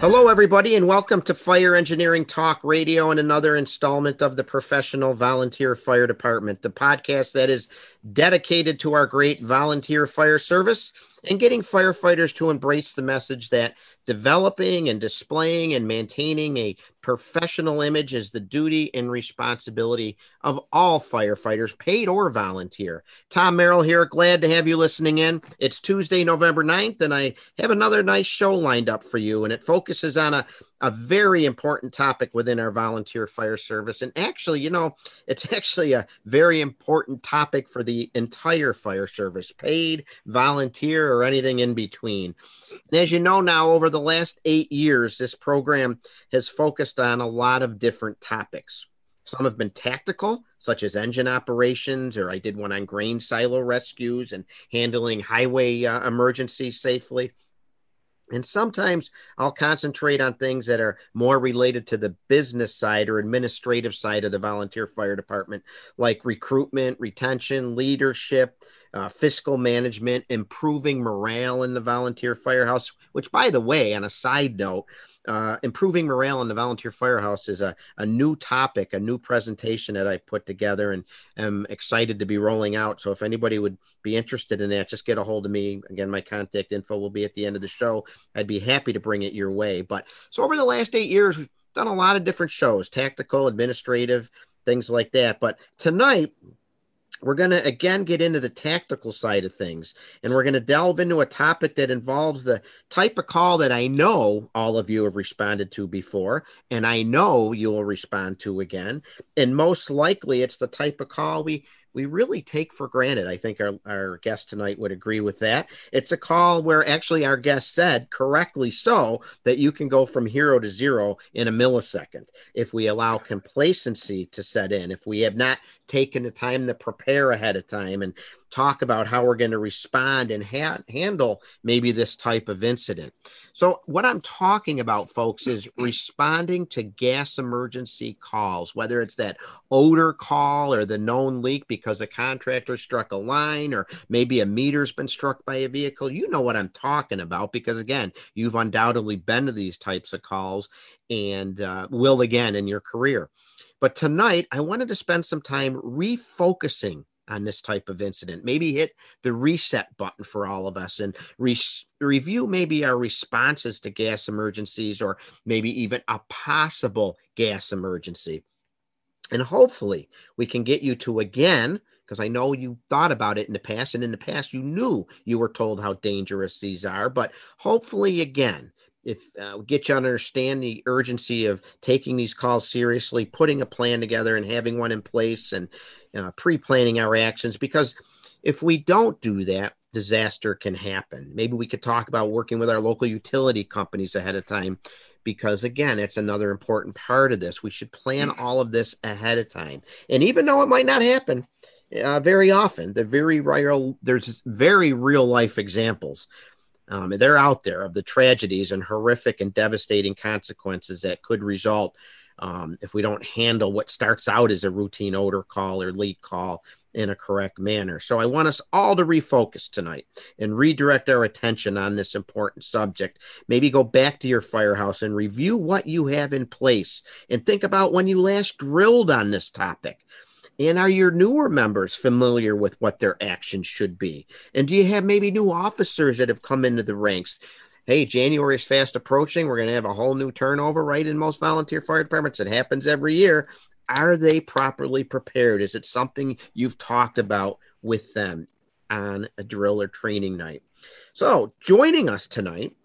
Hello, everybody, and welcome to Fire Engineering Talk Radio and another installment of the Professional Volunteer Fire Department, the podcast that is dedicated to our great volunteer fire service and getting firefighters to embrace the message that developing and displaying and maintaining a professional image is the duty and responsibility of all firefighters, paid or volunteer. Tom Merrill here. Glad to have you listening in. It's Tuesday, November 9th, and I have another nice show lined up for you, and it focuses on a very important topic within our volunteer fire service. And actually, you know, it's actually a very important topic for the entire fire service, paid, volunteer, or anything in between. And as you know now, over the last 8 years, this program has focused on a lot of different topics. Some have been tactical, such as engine operations, or I did one on grain silo rescues and handling highway emergencies safely. And sometimes I'll concentrate on things that are more related to the business side or administrative side of the volunteer fire department, like recruitment, retention, leadership, fiscal management, improving morale in the volunteer firehouse, which, by the way, on a side note, improving morale in the volunteer firehouse is a new topic, a new presentation that I put together and am excited to be rolling out. So if anybody would be interested in that, just get a hold of me. Again, my contact info will be at the end of the show. I'd be happy to bring it your way. But so over the last 8 years, we've done a lot of different shows, tactical, administrative, things like that. But tonight, we're going to, again, get into the tactical side of things, and we're going to delve into a topic that involves the type of call that I know all of you have responded to before, and I know you will respond to again, and most likely it's the type of call we really take for granted. I think our guest tonight would agree with that. It's a call where actually our guest said, correctly so, that you can go from hero to zero in a millisecond if we allow complacency to set in, if we have not taken the time to prepare ahead of time and talk about how we're going to respond and handle maybe this type of incident. So what I'm talking about, folks, is responding to gas emergency calls, whether it's that odor call or the known leak because a contractor struck a line or maybe a meter's been struck by a vehicle. You know what I'm talking about because, again, you've undoubtedly been to these types of calls and will again in your career. But tonight, I wanted to spend some time refocusing on this type of incident, maybe hit the reset button for all of us and review maybe our responses to gas emergencies or maybe even a possible gas emergency. And hopefully we can get you to, again, because I know you thought about it in the past, and in the past you knew you were told how dangerous these are, but hopefully again, if get you to understand the urgency of taking these calls seriously, putting a plan together and having one in place and pre-planning our actions, because if we don't do that, disaster can happen. Maybe we could talk about working with our local utility companies ahead of time, because again, it's another important part of this. We should plan all of this ahead of time. And even though it might not happen very often, there's very real life examples. They're out there of the tragedies and horrific and devastating consequences that could result if we don't handle what starts out as a routine odor call or leak call in a correct manner. So I want us all to refocus tonight and redirect our attention on this important subject. Maybe go back to your firehouse and review what you have in place and think about when you last drilled on this topic. And are your newer members familiar with what their actions should be? And do you have maybe new officers that have come into the ranks? Hey, January is fast approaching. We're going to have a whole new turnover, right, in most volunteer fire departments. It happens every year. Are they properly prepared? Is it something you've talked about with them on a drill or training night? So joining us tonight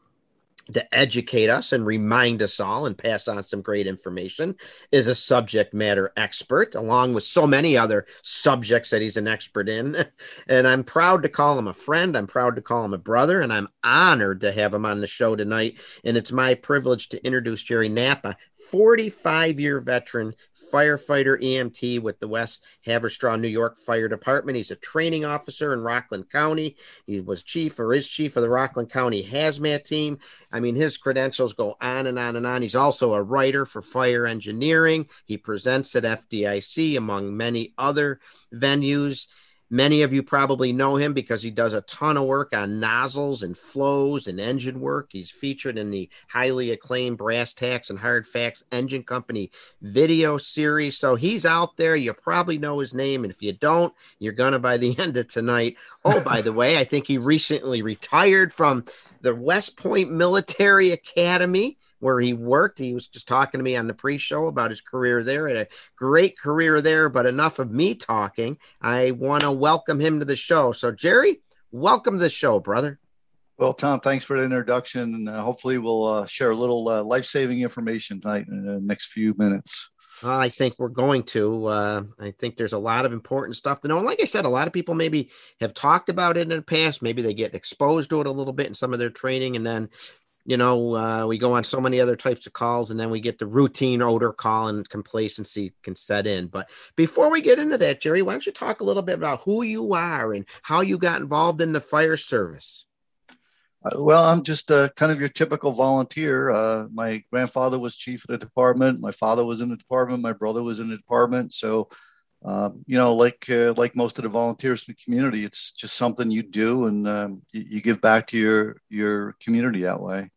to educate us and remind us all and pass on some great information is a subject matter expert, along with so many other subjects that he's an expert in. And I'm proud to call him a friend. I'm proud to call him a brother, and I'm honored to have him on the show tonight. And it's my privilege to introduce Jerry Knapp, a 45-year veteran firefighter EMT with the West Haverstraw, New York Fire Department. He's a training officer in Rockland County. He was is chief of the Rockland County Hazmat Team. I mean, his credentials go on and on and on. He's also a writer for Fire Engineering. He presents at FDIC, among many other venues. Many of you probably know him because he does a ton of work on nozzles and flows and engine work. He's featured in the highly acclaimed Brass Tacks and Hard Facts Engine Company video series. So he's out there. You probably know his name. And if you don't, you're going to by the end of tonight. Oh, by the way, I think he recently retired from the West Point Military Academy, where he worked. He was just talking to me on the pre-show about his career there. Had a great career there, but enough of me talking. I want to welcome him to the show. So, Jerry, welcome to the show, brother. Well, Tom, thanks for the introduction. Hopefully we'll share a little life-saving information tonight in the next few minutes. I think we're going to. I think there's a lot of important stuff to know. And like I said, a lot of people maybe have talked about it in the past. Maybe they get exposed to it a little bit in some of their training, and then you know, we go on so many other types of calls, and then we get the routine odor call and complacency can set in. But before we get into that, Jerry, why don't you talk a little bit about who you are and how you got involved in the fire service? Well, I'm just kind of your typical volunteer. My grandfather was chief of the department. My father was in the department. My brother was in the department. So, you know, like most of the volunteers in the community, it's just something you do, and you give back to your community that way.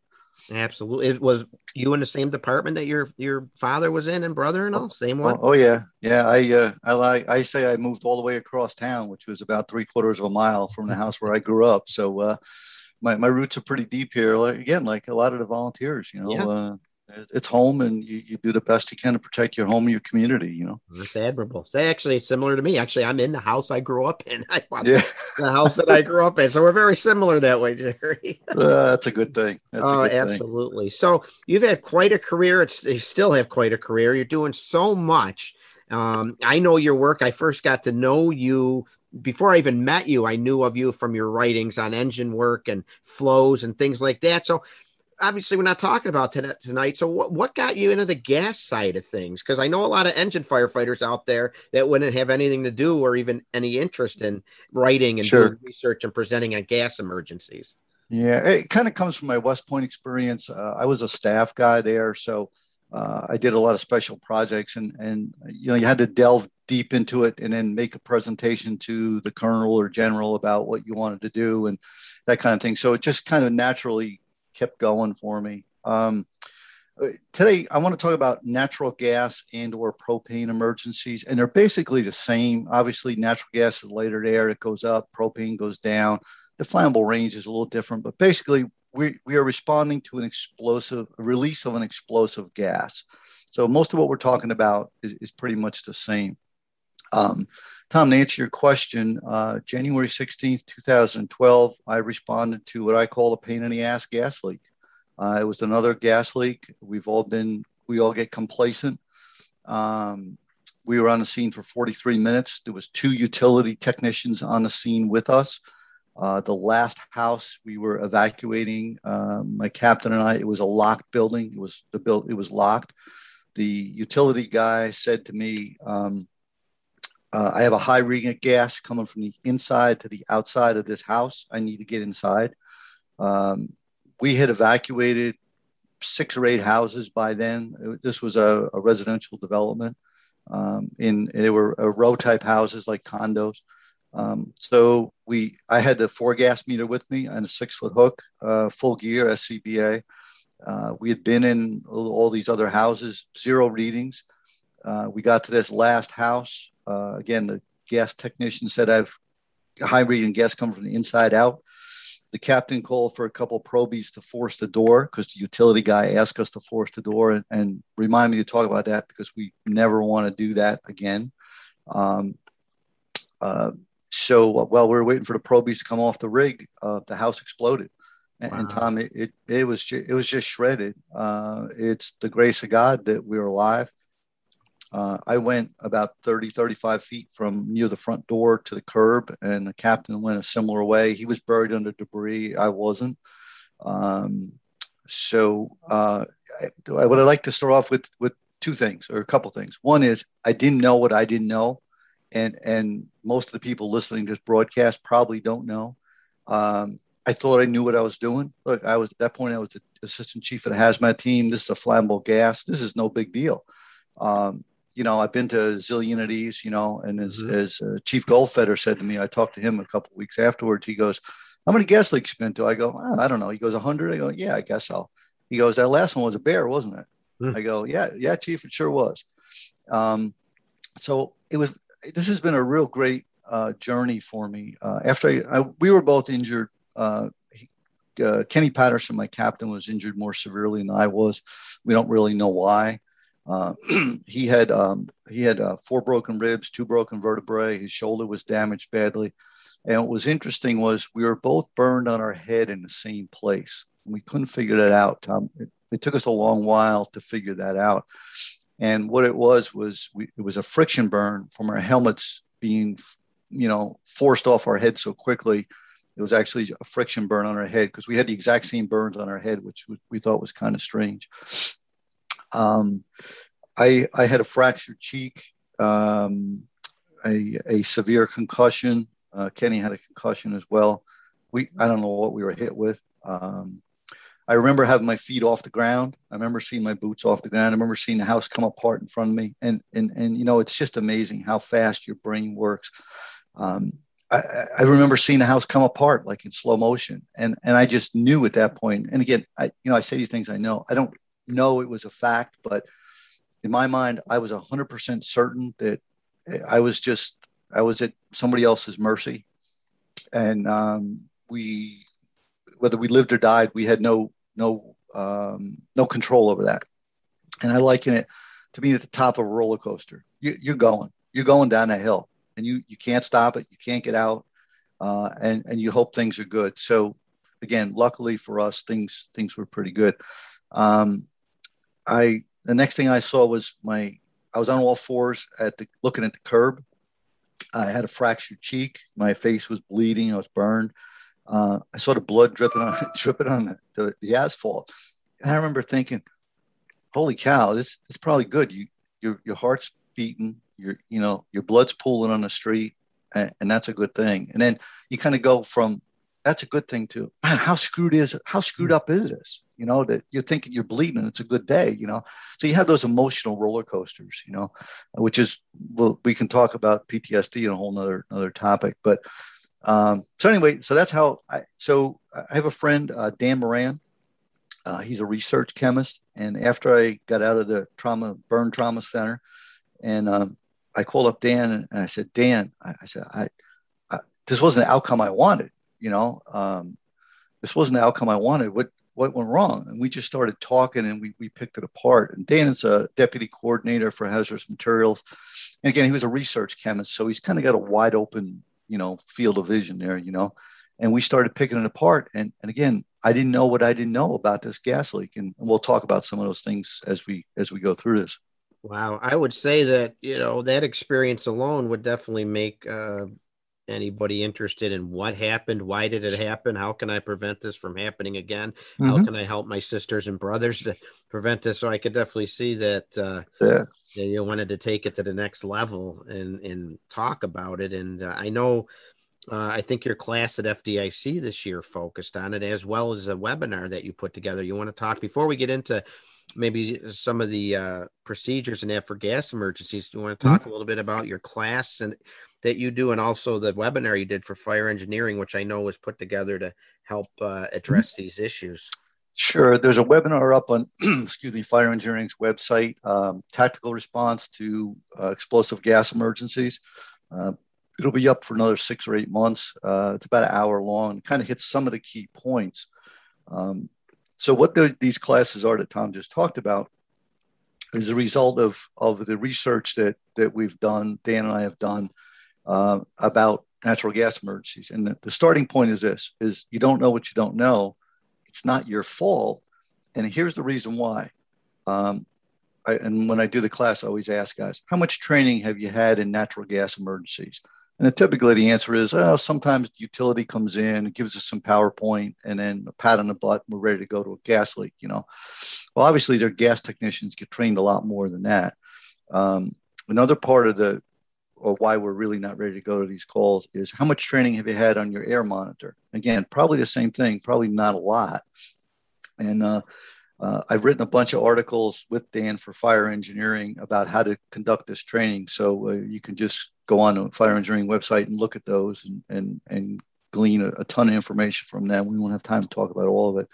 Absolutely. It was you in the same department that your father was in and brother and all? Same one? Oh, yeah. Yeah. I say I moved all the way across town, which was about 3/4 of a mile from the house where I grew up. So my roots are pretty deep here. Like, again, like a lot of the volunteers, you know, it's home, and you do the best you can to protect your home and your community, you know. That's admirable. That actually is similar to me. Actually, I'm in the house I grew up in. The house that I grew up in. So we're very similar that way, Jerry. That's a good thing. Absolutely. So you've had quite a career. You still have quite a career. You're doing so much. I know your work. I first got to know you before I even met you. I knew of you from your writings on engine work and flows and things like that. So obviously, we're not talking about tonight. So what got you into the gas side of things? Because I know a lot of engine firefighters out there that wouldn't have anything to do or even any interest in writing and doing research and presenting on gas emergencies. Yeah, it kind of comes from my West Point experience. I was a staff guy there, so I did a lot of special projects, and you know, you had to delve deep into it and then make a presentation to the colonel or general about what you wanted to do and that kind of thing. So it just kind of naturally kept going for me. Today, I want to talk about natural gas and or propane emergencies. And they're basically the same. Obviously, natural gas is lighter air. It goes up. Propane goes down. The flammable range is a little different. But basically, we are responding to a release of an explosive gas. So most of what we're talking about is pretty much the same. Tom, to answer your question, January 16th, 2012, I responded to what I call a pain in the ass gas leak. It was another gas leak. We all get complacent. We were on the scene for 43 minutes. There was 2 utility technicians on the scene with us. The last house we were evacuating, my captain and I, it was a locked building. It was locked. The utility guy said to me, I have a high reading of gas coming from the inside to the outside of this house. I need to get inside. We had evacuated 6 or 8 houses by then. This was a residential development. They were row type houses like condos. So I had the 4 gas meter with me and a 6-foot hook, full gear, SCBA. We had been in all these other houses, 0 readings. We got to this last house. Again, the gas technician said I've high reading gas coming from the inside out. The captain called for a couple of probies to force the door because the utility guy asked us to force the door and remind me to talk about that because we never want to do that again. So while we were waiting for the probies to come off the rig, the house exploded. Wow. And Tom, it was just shredded. It's the grace of God that we were alive. I went about 35 feet from near the front door to the curb, and the captain went a similar way. He was buried under debris. I wasn't. What I'd like to start off with 2 things or a couple things. One is I didn't know what I didn't know. And most of the people listening to this broadcast probably don't know. I thought I knew what I was doing. Look, at that point, I was the assistant chief of the hazmat team. This is a flammable gas. This is no big deal. you know, I've been to zillionities, you know, and as Chief Goldfeder said to me, I talked to him a couple of weeks afterwards. He goes, "How many gas leaks been to?" I go, "I don't know." He goes, 100. I go, "Yeah, I guess so." He goes, "That last one was a bear, wasn't it?" I go, yeah, Chief, it sure was. So it was. This has been a real great journey for me. After we were both injured. Kenny Patterson, my captain, was injured more severely than I was. We don't really know why. He had 4 broken ribs, 2 broken vertebrae. His shoulder was damaged badly. And what was interesting was we were both burned on our head in the same place. We couldn't figure that out, Tom. It took us a long while to figure that out. And what it was a friction burn from our helmets being, you know, forced off our head so quickly. It was actually a friction burn on our head because we had the exact same burns on our head, which we thought was kind of strange. I had a fractured cheek, a severe concussion. Kenny had a concussion as well. I don't know what we were hit with. I remember having my feet off the ground. I remember seeing my boots off the ground. I remember seeing the house come apart in front of me. And you know, it's just amazing how fast your brain works. I remember seeing the house come apart like in slow motion. And I just knew at that point. And again, I say these things I know. I don't know it was a fact, but in my mind, I was 100% certain that I was at somebody else's mercy. And whether we lived or died, we had no control over that. And I liken it to being at the top of a roller coaster. You're going down that hill. And you can't stop it. You can't get out. And you hope things are good. So again, luckily for us, things were pretty good. The next thing I saw was I was on all fours looking at the curb. I had a fractured cheek. My face was bleeding. I was burned. I saw the blood dripping on the asphalt. And I remember thinking, holy cow, this is probably good. Your heart's beating. Your blood's pooling on the street, and that's a good thing. And then you kind of go from that's a good thing to how screwed up is this? You know, that you're thinking you're bleeding and it's a good day, you know? So you have those emotional roller coasters, you know, which is, well, we can talk about PTSD in a whole another topic, but so anyway, so that's how I have a friend, Dan Moran. He's a research chemist. And after I got out of the burn trauma center, and I called up Dan and I said, Dan, I said, this wasn't the outcome I wanted. You know, this wasn't the outcome I wanted. What went wrong? And we just started talking and we picked it apart. And Dan is a deputy coordinator for hazardous materials. And again, he was a research chemist. So he's kind of got a wide open, you know, field of vision there, you know, and we started picking it apart. And again, I didn't know what I didn't know about this gas leak. And we'll talk about some of those things as we go through this. Wow. I would say that, you know, that experience alone would definitely make anybody interested in what happened. Why did it happen? How can I prevent this from happening again? Mm-hmm. How can I help my sisters and brothers to prevent this? So I could definitely see that you wanted to take it to the next level and talk about it. And I know, I think your class at FDIC this year focused on it, as well as a webinar that you put together. You want to talk before we get into maybe some of the procedures and that for gas emergencies. Do you want to talk a little bit about your class and that you do, and also the webinar you did for fire engineering, which I know was put together to help address these issues? Sure. There's a webinar up on, excuse me, Fire Engineering's website, tactical response to explosive gas emergencies. It'll be up for another 6 or 8 months. It's about an hour long. It kind of hits some of the key points. So what these classes are that Tom just talked about is a result of the research that we've done, Dan and I have done, about natural gas emergencies. And the starting point is this, is you don't know what you don't know. It's not your fault. And here's the reason why. And when I do the class, I always ask guys, how much training have you had in natural gas emergencies? And typically the answer is, sometimes the utility comes in and gives us some PowerPoint and then a pat on the butt, and we're ready to go to a gas leak, you know. Well, obviously their gas technicians get trained a lot more than that. Another part of why we're really not ready to go to these calls is how much training have you had on your air monitor? Again, probably the same thing, probably not a lot. And I've written a bunch of articles with Dan for Fire Engineering about how to conduct this training. So you can just go on the Fire Engineering website and look at those and glean a ton of information from them. We won't have time to talk about all of it.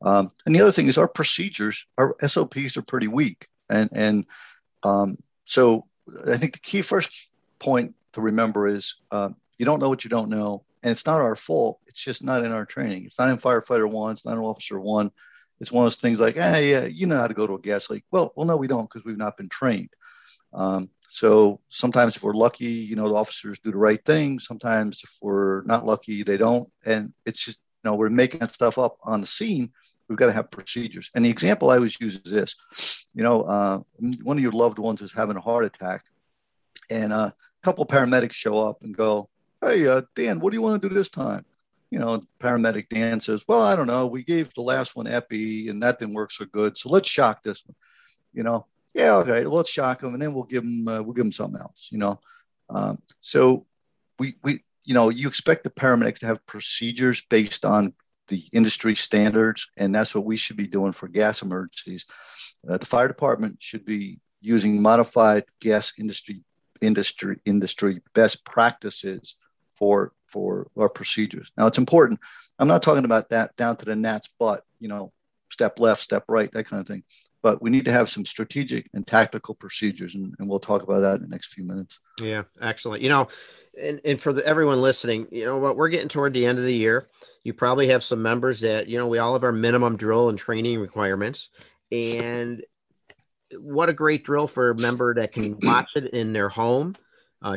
And the other thing is our procedures, our SOPs are pretty weak. So I think the key first point to remember is you don't know what you don't know. And it's not our fault. It's just not in our training. It's not in Firefighter 1. It's not in Officer 1. It's one of those things like, hey, yeah, you know how to go to a gas leak. Well, no, we don't, because we've not been trained. So sometimes if we're lucky, you know, the officers do the right thing. Sometimes if we're not lucky, they don't. And it's just, you know, we're making that stuff up on the scene. We've got to have procedures. And the example I always use is this. You know, one of your loved ones is having a heart attack. And a couple paramedics show up and go, hey, Dan, what do you want to do this time? You know, paramedic Dan says, well, I don't know. We gave the last one epi and that didn't work so good. So let's shock this one, you know? Yeah. Okay. Let's shock him. And then we'll give him something else, you know? So we, you know, you expect the paramedics to have procedures based on the industry standards. And that's what we should be doing for gas emergencies. The fire department should be using modified gas industry best practices for our procedures. Now it's important. I'm not talking about that down to the gnat's butt, you know, step left, step right, that kind of thing. But we need to have some strategic and tactical procedures. And we'll talk about that in the next few minutes. Yeah, excellent. You know, and for everyone listening, you know what, we're getting toward the end of the year. You probably have some members that, you know, we all have our minimum drill and training requirements. And what a great drill for a member that can watch it in their home.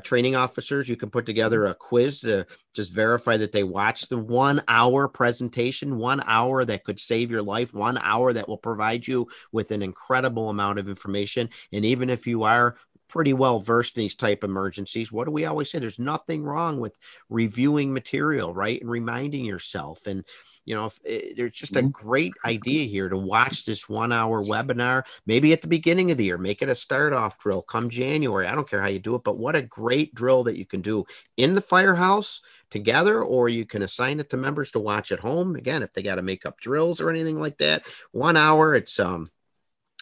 Training officers, you can put together a quiz to just verify that they watched the 1 hour presentation, 1 hour that could save your life, 1 hour that will provide you with an incredible amount of information. And even if you are pretty well versed in these type emergencies, what do we always say? There's nothing wrong with reviewing material, right? And reminding yourself. And you know, there's just a great idea here to watch this 1 hour webinar, maybe at the beginning of the year, make it a start off drill come January. I don't care how you do it, but what a great drill that you can do in the firehouse together, or you can assign it to members to watch at home. Again, if they got to make up drills or anything like that, 1 hour, it's,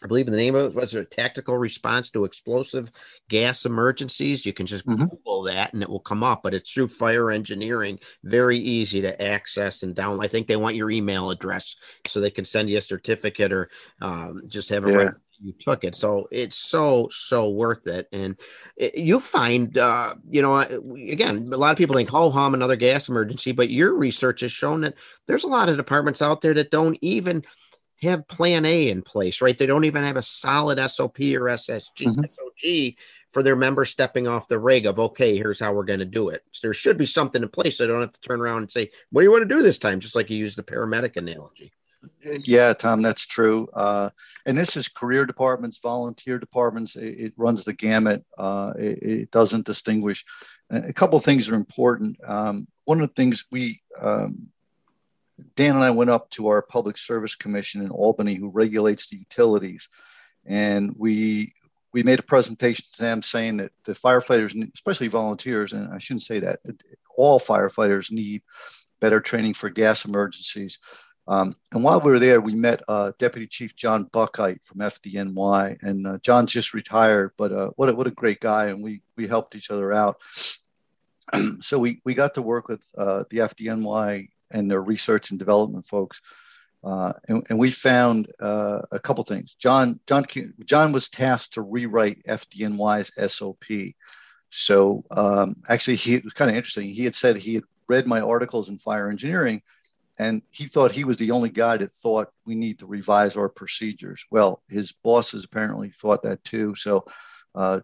I believe in the name of it was a tactical response to explosive gas emergencies. You can just Google that and it will come up, but it's through Fire Engineering. Very easy to access and download. I think they want your email address so they can send you a certificate or just have it right. You took it. So it's so worth it. And you find, you know, again, a lot of people think, oh, hum, another gas emergency, but your research has shown that there's a lot of departments out there that don't even have plan A in place, right? They don't even have a solid SOP or SOG for their members stepping off the rig of, okay, here's how we're going to do it. So there should be something in place. They don't have to turn around and say, what do you want to do this time? Just like you used the paramedic analogy. Yeah, Tom, that's true. And this is career departments, volunteer departments. It runs the gamut. It doesn't distinguish. A couple of things are important. One of the things we, Dan and I went up to our Public Service Commission in Albany, who regulates the utilities, and we made a presentation to them saying that the firefighters, especially volunteers, and I shouldn't say that, all firefighters need better training for gas emergencies. And while we were there, we met Deputy Chief John Buckheit from FDNY, and John's just retired, but what a great guy, and we helped each other out. So we got to work with the FDNY and their research and development folks. And we found a couple things. John was tasked to rewrite FDNY's SOP. So actually, it was kind of interesting. He had said he had read my articles in Fire Engineering, and he thought he was the only guy that thought we need to revise our procedures. Well, his bosses apparently thought that too. So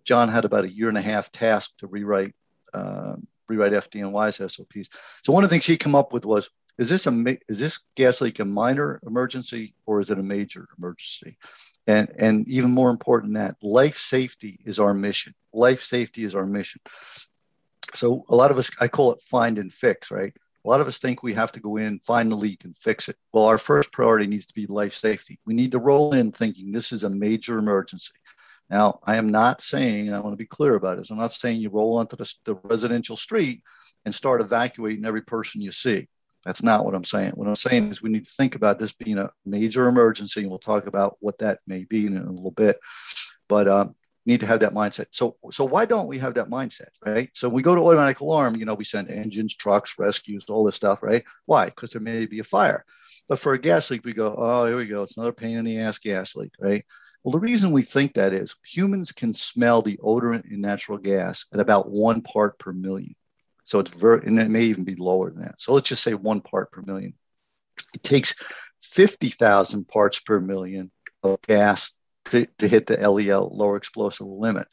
John had about a year and a half task to rewrite FDNY's SOPs. So one of the things he came up with was, is this gas leak a minor emergency or is it a major emergency? And even more important than that, life safety is our mission. Life safety is our mission. So a lot of us, I call it find and fix, right? A lot of us think we have to go in, find the leak and fix it. Well, our first priority needs to be life safety. We need to roll in thinking this is a major emergency. Now, I am not saying, and I want to be clear about this, I'm not saying you roll onto the residential street and start evacuating every person you see. That's not what I'm saying. What I'm saying is we need to think about this being a major emergency, and we'll talk about what that may be in a little bit, but need to have that mindset. So why don't we have that mindset, right? So when we go to automatic alarm, you know, we send engines, trucks, rescues, all this stuff, right? Why? Because there may be a fire. But for a gas leak, we go, oh, here we go. It's another pain in the ass gas leak, right? Well, the reason we think that is humans can smell the odorant in natural gas at about 1 part per million. So it's and it may even be lower than that. So let's just say 1 part per million. It takes 50,000 parts per million of gas to hit the LEL, lower explosive limit.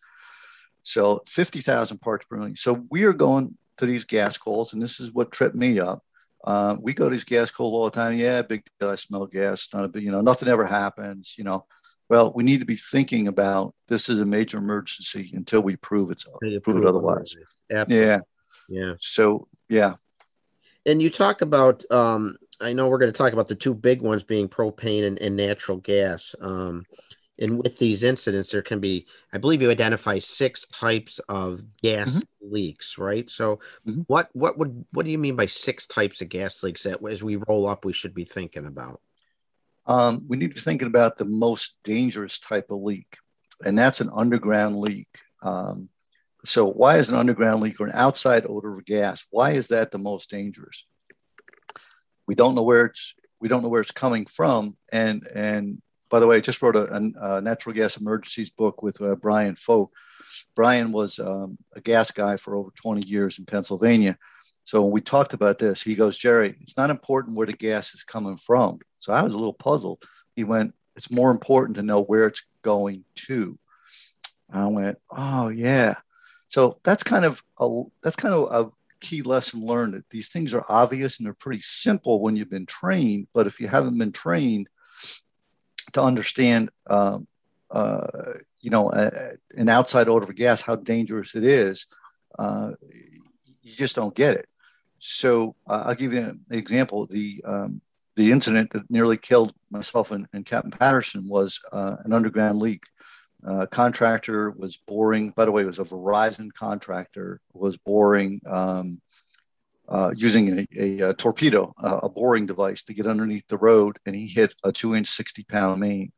So 50,000 parts per million. So we are going to these gas calls, and this is what tripped me up. We go to these gas calls all the time. Yeah, big deal. I smell gas. Not a big, you know, nothing ever happens, you know. Well, we need to be thinking about this is a major emergency until we prove it otherwise. Absolutely. Yeah. Yeah. So, yeah. And you talk about, I know we're going to talk about the two big ones being propane and natural gas. And with these incidents, there can be, I believe you identify 6 types of gas leaks, right? So what do you mean by 6 types of gas leaks that as we roll up, we should be thinking about? We need to be thinking about the most dangerous type of leak, and that's an underground leak. So why is an underground leak or an outside odor of gas? Why is that the most dangerous? We don't know where it's coming from. And by the way, I just wrote a natural gas emergencies book with Brian Folk. Brian was a gas guy for over 20 years in Pennsylvania. So when we talked about this, he goes, Jerry, it's not important where the gas is coming from. So I was a little puzzled. He went, it's more important to know where it's going to. And I went, oh yeah. So that's kind of a key lesson learned, that these things are obvious and they're pretty simple when you've been trained. But if you haven't been trained to understand, an outside odor of gas, how dangerous it is, you just don't get it. So I'll give you an example. The incident that nearly killed myself and Captain Patterson was an underground leak. Contractor was boring. By the way, it was a Verizon contractor, was boring using a torpedo, a boring device to get underneath the road, and he hit a 2-inch 60-pound main.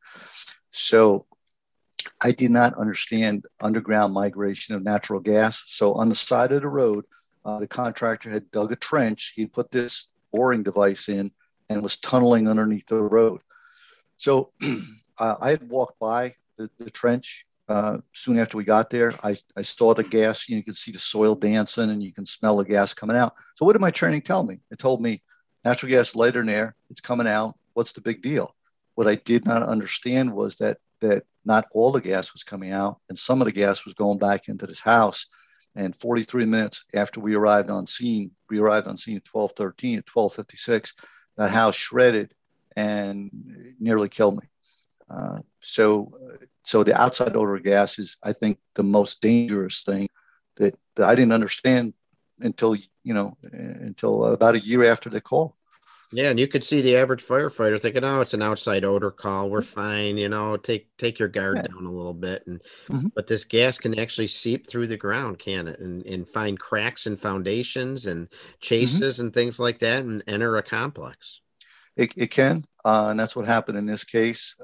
So I did not understand underground migration of natural gas. So on the side of the road, the contractor had dug a trench. He put this boring device in and was tunneling underneath the road. So I had walked by the trench soon after we got there. I saw the gas. You can see the soil dancing and you can smell the gas coming out. So what did my training tell me? It told me natural gas lighter than air. It's coming out. What's the big deal? What I did not understand was that not all the gas was coming out, and some of the gas was going back into this house. And 43 minutes after we arrived on scene at 12:13, at 12:56, that house shredded and nearly killed me. So the outside odor of gas is, I think, the most dangerous thing that I didn't understand until about a year after the call. Yeah. And you could see the average firefighter thinking, oh, it's an outside odor call. We're fine. You know, take your guard down a little bit. And, but this gas can actually seep through the ground, can it? And find cracks in foundations and chases and things like that, and enter a complex. It can. And that's what happened in this case.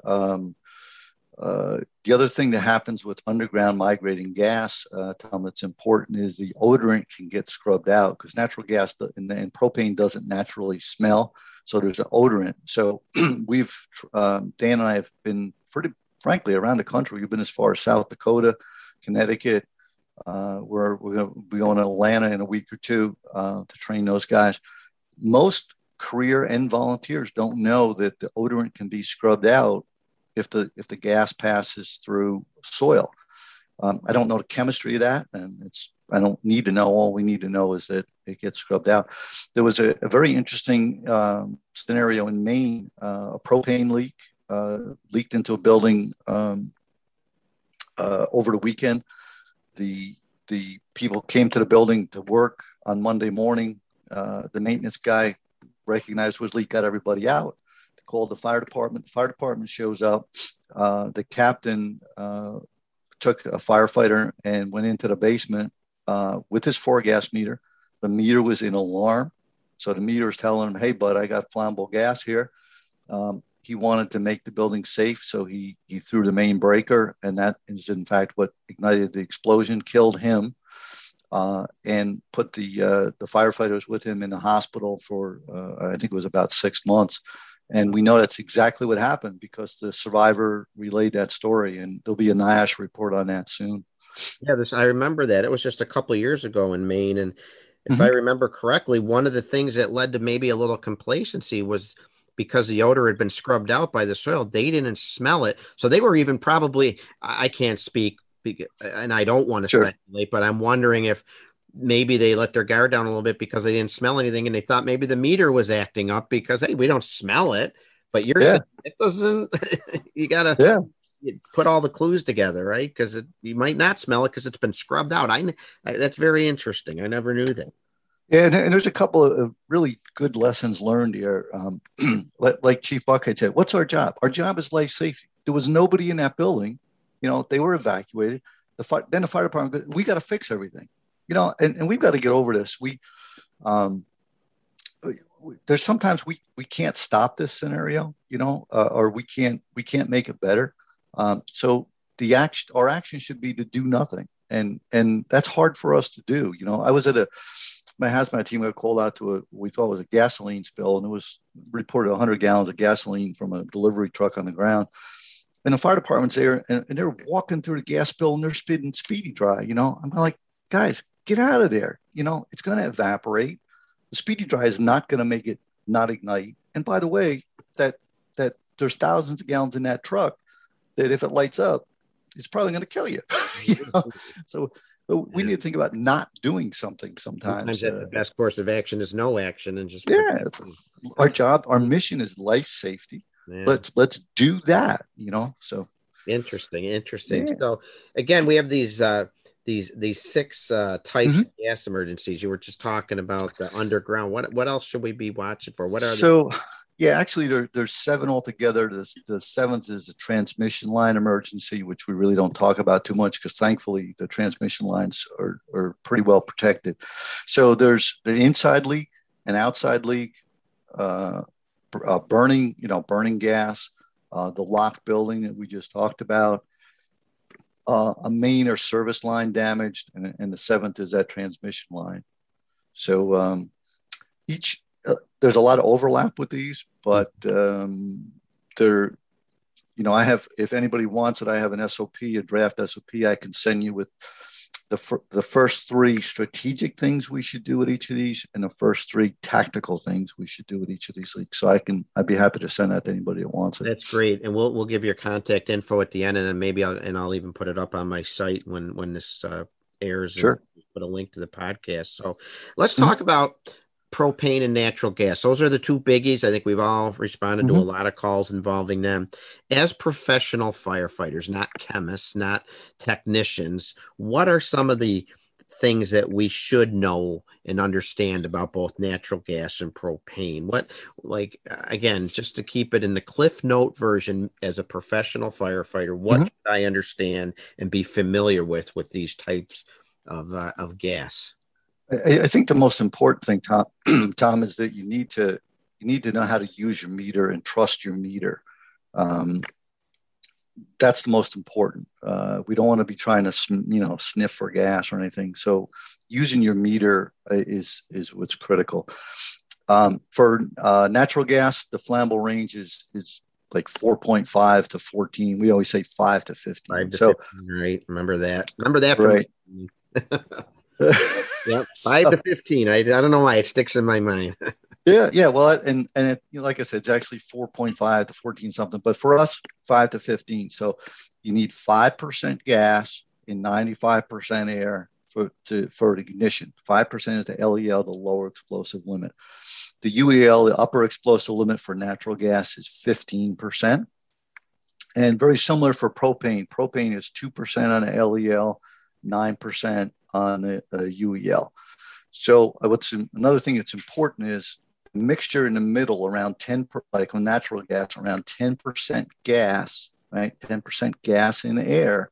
The other thing that happens with underground migrating gas, Tom, that's important, is the odorant can get scrubbed out, because natural gas and propane doesn't naturally smell. So there's an odorant. So Dan and I have been, pretty frankly, around the country. We've been as far as South Dakota, Connecticut. We're going to be going to Atlanta in a week or two to train those guys. Most career and volunteers don't know that the odorant can be scrubbed out if the gas passes through soil. I don't know the chemistry of that, and I don't need to know. All we need to know is that it gets scrubbed out. There was a very interesting scenario in Maine. A propane leak leaked into a building over the weekend. The people came to the building to work on Monday morning. The maintenance guy recognized his leak, got everybody out. They called the fire department. The fire department shows up. The captain took a firefighter and went into the basement with his 4 gas meter. The meter was in alarm. So the meter's telling him, hey, bud, I got flammable gas here. He wanted to make the building safe, so he threw the main breaker, and that is, in fact, what ignited the explosion, killed him, and put the firefighters with him in the hospital for, I think it was about 6 months. And we know that's exactly what happened because the survivor relayed that story, and there'll be a NIOSH report on that soon. Yeah, I remember that. It was just a couple of years ago in Maine, and if I remember correctly, one of the things that led to maybe a little complacency was because the odor had been scrubbed out by the soil, they didn't smell it. So they were even probably, I can't speak, and I don't want to speculate, but I'm wondering if maybe they let their guard down a little bit because they didn't smell anything, and they thought maybe the meter was acting up because, hey, we don't smell it, but you're saying it doesn't, you got to put all the clues together, right? Because you might not smell it because it's been scrubbed out. That's very interesting. I never knew that. Yeah, and there's a couple of really good lessons learned here. Like Chief Buckheit said, what's our job? Our job is life safety. There was nobody in that building. You know, they were evacuated. Then the fire department, we got to fix everything. You know, and we've got to get over this. There's sometimes we can't stop this scenario, you know, or we can't make it better. So our action should be to do nothing. And that's hard for us to do. You know, I was at my hazmat team got called out to we thought was a gasoline spill, and it was reported 100 gallons of gasoline from a delivery truck on the ground. And the fire department's there, and they're walking through the gas spill, and they're speedy dry. You know, I'm like, guys, get out of there. You know, it's going to evaporate. The speedy dry is not going to make it not ignite. And by the way, that there's thousands of gallons in that truck that if it lights up, it's probably going to kill you. You know? So we need to think about not doing something sometimes. That's the best course of action is no action, and just our job, our mission is life safety. Yeah. Let's do that, you know. So interesting. Yeah. So again, we have these six types of gas emergencies. You were just talking about the underground. What else should we be watching for? What are actually there's seven altogether. The seventh is a transmission line emergency, which we really don't talk about too much because thankfully the transmission lines are pretty well protected. So there's the inside leak and outside leak, burning gas, the locked building that we just talked about, a main or service line damaged, and the seventh is that transmission line. So each. There's a lot of overlap with these, but I have, if anybody wants it, I have an SOP, a draft SOP I can send you with the first three strategic things we should do with each of these and the first three tactical things we should do with each of these leaks. So I'd be happy to send that to anybody that wants it. That's great. And we'll give your contact info at the end, and then maybe I'll even put it up on my site when this airs. Sure. And put a link to the podcast. So let's talk about propane and natural gas. Those are the two biggies. I think we've all responded to a lot of calls involving them. As professional firefighters, not chemists, not technicians, what are some of the things that we should know and understand about both natural gas and propane? Again, just to keep it in the Cliff Note version as a professional firefighter, what should I understand and be familiar with these types of gas? I think the most important thing, Tom, is that you need to know how to use your meter and trust your meter. That's the most important. We don't want to be trying to, sniff for gas or anything. So using your meter is what's critical. For natural gas, the flammable range is like 4.5 to 14. We always say 5 to 15. 5 to 15, right? Remember that. Right. Yep, 5 to 15. I don't know why it sticks in my mind. yeah. Well, and it, like I said, it's actually 4.5 to 14 something, but for us, 5 to 15. So you need 5% gas in 95% air for ignition. 5% is the LEL, the lower explosive limit. The UEL, the upper explosive limit for natural gas, is 15%, and very similar for propane. Propane is 2% on the LEL, 9%. On a UEL. So another thing that's important is the mixture in the middle, around 10%, like on natural gas, around 10% gas, right? 10% gas in the air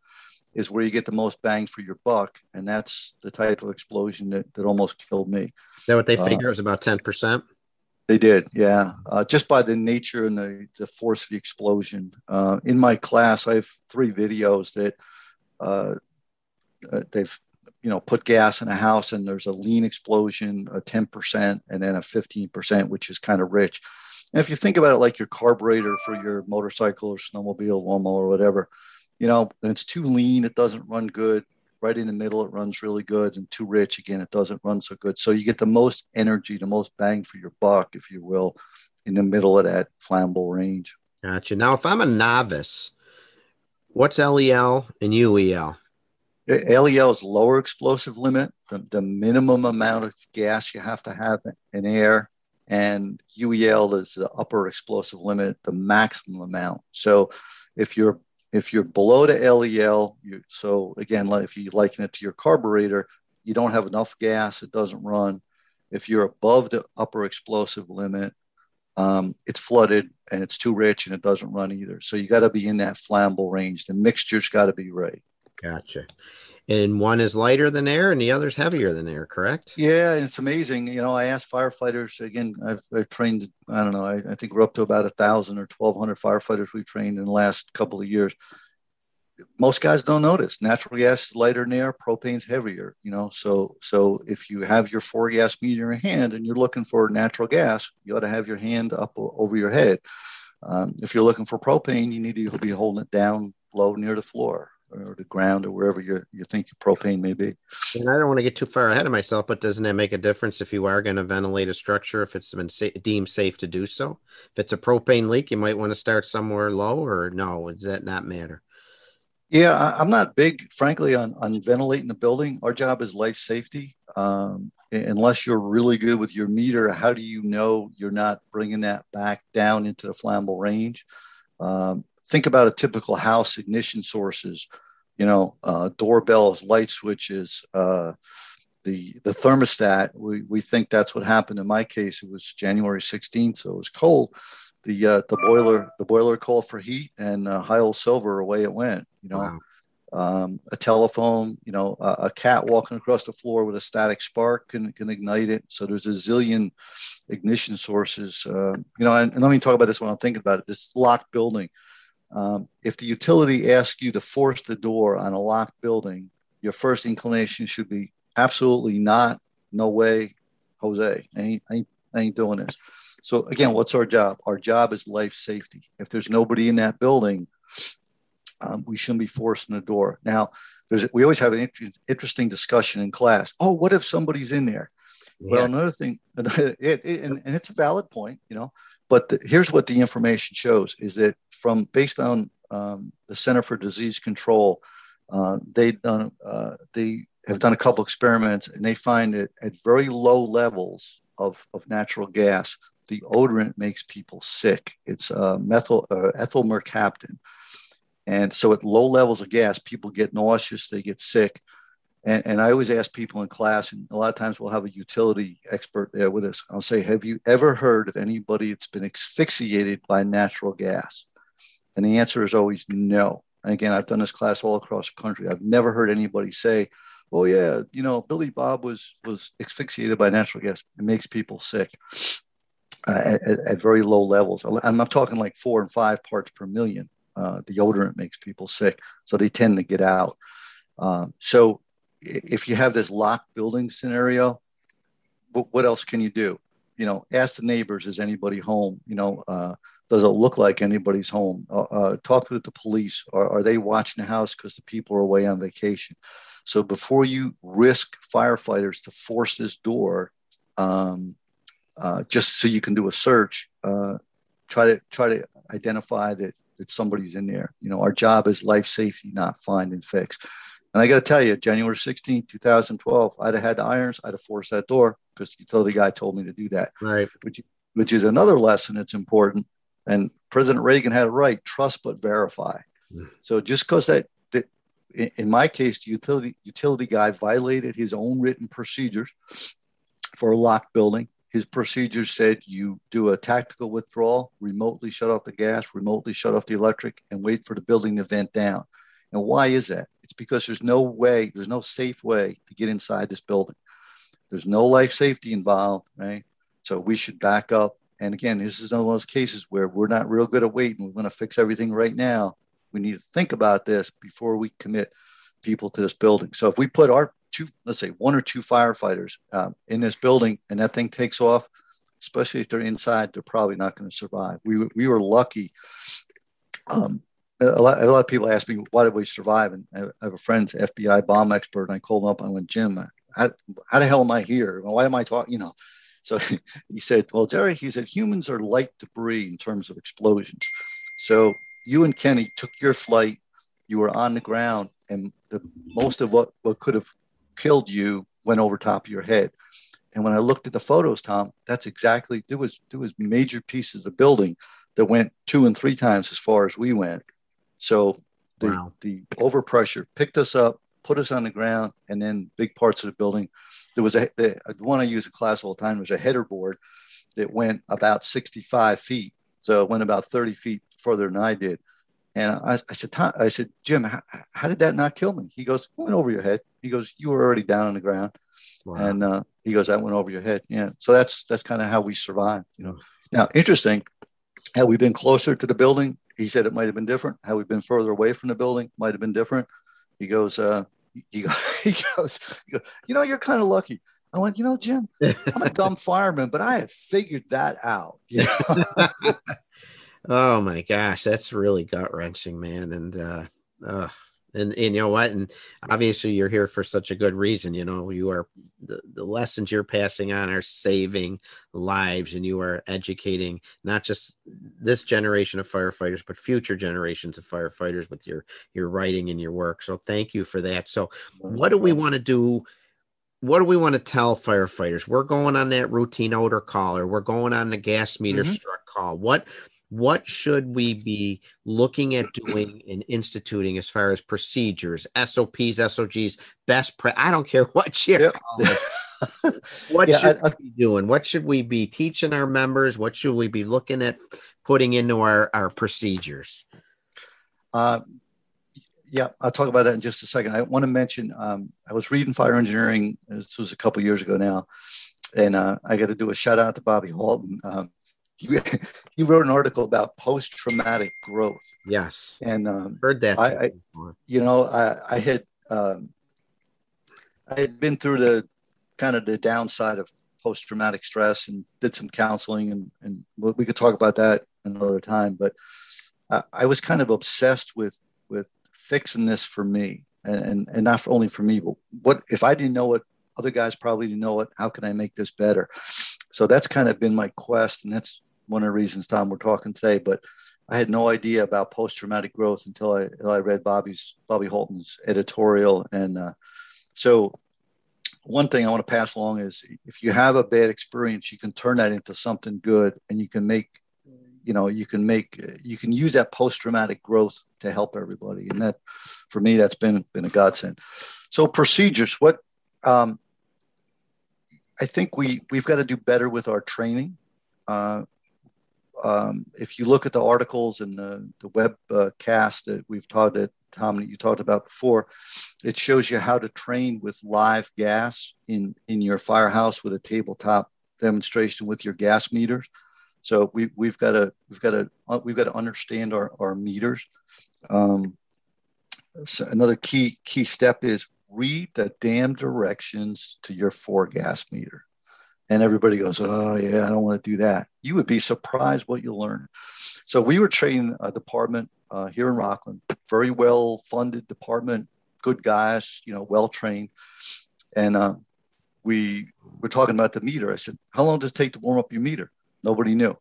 is where you get the most bang for your buck. And that's the type of explosion that almost killed me. Is that what they figure? It was about 10%? They did, yeah. Just by the nature and the force of the explosion. In my class, I have three videos that they've, put gas in a house and there's a lean explosion, a 10%, and then a 15%, which is kind of rich. And if you think about it like your carburetor for your motorcycle or snowmobile, lawnmower or whatever, it's too lean, it doesn't run good. Right in the middle, it runs really good, and too rich, again, it doesn't run so good. So you get the most energy, the most bang for your buck, if you will, in the middle of that flammable range. Gotcha. Now, if I'm a novice, what's LEL and UEL? LEL is lower explosive limit, the minimum amount of gas you have to have in air, and UEL is the upper explosive limit, the maximum amount. So if you're below the LEL, so again, if you liken it to your carburetor, you don't have enough gas, it doesn't run. If you're above the upper explosive limit, it's flooded and it's too rich and it doesn't run either. So you got to be in that flammable range. The mixture's got to be right. Gotcha. And one is lighter than air and the other's heavier than air, correct? Yeah, it's amazing. I asked firefighters, again, I've trained, I think we're up to about 1,000 or 1,200 firefighters we've trained in the last couple of years. Most guys don't notice. Natural gas is lighter than air, propane's heavier, So if you have your four gas meter in your hand and you're looking for natural gas, you ought to have your hand up over your head. If you're looking for propane, you need to be holding it down low near the floor, or the ground, or wherever you think your propane may be. And I don't want to get too far ahead of myself, but doesn't that make a difference if you are going to ventilate a structure, if it's been deemed safe to do so? If it's a propane leak, you might want to start somewhere low, or no, does that not matter? Yeah, I'm not big, frankly, on ventilating the building. Our job is life safety. Unless you're really good with your meter, how do you know you're not bringing that back down into the flammable range? Think about a typical house, ignition sources, doorbells, light switches, the thermostat. We think that's what happened in my case. It was January 16th, so it was cold. The boiler called for heat, and high old silver, away it went. Wow. A telephone, a cat walking across the floor with a static spark can ignite it. So there's a zillion ignition sources. And let me talk about this when I'm thinking about it. This locked building. If the utility asks you to force the door on a locked building, your first inclination should be absolutely not, no way, Jose, I ain't doing this. So again, what's our job? Our job is life safety. If there's nobody in that building, we shouldn't be forcing the door. Now, we always have an interesting discussion in class. Oh, what if somebody's in there? Yeah. Well, another thing, and it's a valid point, but here's what the information shows is that based on the Center for Disease Control, they have done a couple experiments, and they find that at very low levels of natural gas, the odorant makes people sick. It's ethyl mercaptan. And so at low levels of gas, people get nauseous, they get sick. And I always ask people in class, and a lot of times we'll have a utility expert there with us. I'll say, have you ever heard of anybody that's been asphyxiated by natural gas? And the answer is always no. And again, I've done this class all across the country. I've never heard anybody say, oh yeah, Billy Bob was asphyxiated by natural gas. It makes people sick at very low levels. I'm not talking like 4 and 5 parts per million. The odorant makes people sick. So they tend to get out. So if you have this locked building scenario, what else can you do? Ask the neighbors, is anybody home? Does it look like anybody's home? Talk with the police. Are they watching the house because the people are away on vacation? So before you risk firefighters to force this door, just so you can do a search, try to identify that somebody's in there. Our job is life safety, not find and fix. And I got to tell you, January 16, 2012, I'd have had the irons. I'd have forced that door because the utility guy told me to do that. Right. Which is another lesson that's important. And President Reagan had it right. Trust but verify. Mm. So just because that in my case, the utility guy violated his own written procedures for a locked building. His procedures said you do a tactical withdrawal, remotely shut off the gas, remotely shut off the electric, and wait for the building to vent down. And why is that? It's because there's no way, there's no safe way to get inside this building. There's no life safety involved, right? So we should back up. And again, this is one of those cases where we're not real good at waiting. We want to fix everything right now. We need to think about this before we commit people to this building. So if we put our two, let's say one or two firefighters in this building and that thing takes off, especially if they're inside, they're probably not going to survive. We were lucky. A lot of people ask me, why did we survive? And I have a friend's FBI bomb expert, and I called him up and I went, Jim, how the hell am I here? Why am I talking? You know, so he said, well, Jerry, he said, humans are light debris in terms of explosions. So you and Kenny took your flight. You were on the ground, and most of what could have killed you went over top of your head. And when I looked at the photos, Tom, that's exactly, there was major pieces of building that went 2 and 3 times as far as we went. So the overpressure picked us up, put us on the ground, and then big parts of the building. There was the one I use in class all the time was a header board that went about 65 feet. So it went about 30 feet further than I did. And I said, Jim, how did that not kill me? He goes, it went over your head. He goes, you were already down on the ground. Wow. And he goes, that went over your head. Yeah. So that's kind of how we survived, you know. Now, interesting, had we been closer to the building, he said it might have been different. Had we been further away from the building, might have been different. He goes, he goes, you know, you're kind of lucky. I went, you know, Jim, I'm a dumb fireman, but I have figured that out. You know? Oh my gosh, that's really gut wrenching, man. And you know what? And obviously, you're here for such a good reason. You know, you are the lessons you're passing on are saving lives, and you are educating not just this generation of firefighters, but future generations of firefighters with your writing and your work. So thank you for that. So what do we want to do? What do we want to tell firefighters? We're going on that routine odor call, or we're going on the gas meter struck call. What should we be looking at doing and instituting as far as procedures, SOPs, SOGs, I don't care what you call it. What should we be doing? What should we be teaching our members? What should we be looking at putting into our procedures? I'll talk about that in just a second. I want to mention, I was reading Fire Engineering. This was a couple of years ago now. And I got to do a shout out to Bobby Halton. He wrote an article about post-traumatic growth. Yes. And heard that. I had been through the downside of post-traumatic stress and did some counseling, and we could talk about that another time, but I was kind of obsessed with fixing this for me and not only for me, but what if I didn't know it, other guys probably didn't know it. How can I make this better? So that's kind of been my quest. And that's one of the reasons, Tom, we're talking today, but I had no idea about post-traumatic growth until I read Bobby Halton's editorial. And so one thing I want to pass along is if you have a bad experience, you can turn that into something good, and you can use that post-traumatic growth to help everybody. And that, for me, that's been a godsend. So procedures, what, I think we've got to do better with our training. If you look at the articles and the webcast that we've taught, that Tom, that you talked about before, it shows you how to train with live gas in your firehouse with a tabletop demonstration with your gas meters. So we've got to understand our meters. So another key step is read the damn directions to your 4 gas meter. And everybody goes, oh yeah, I don't want to do that. You would be surprised what you learn. So we were training a department here in Rockland, very well funded department, good guys, you know, well trained. And we were talking about the meter. I said, how long does it take to warm up your meter? Nobody knew.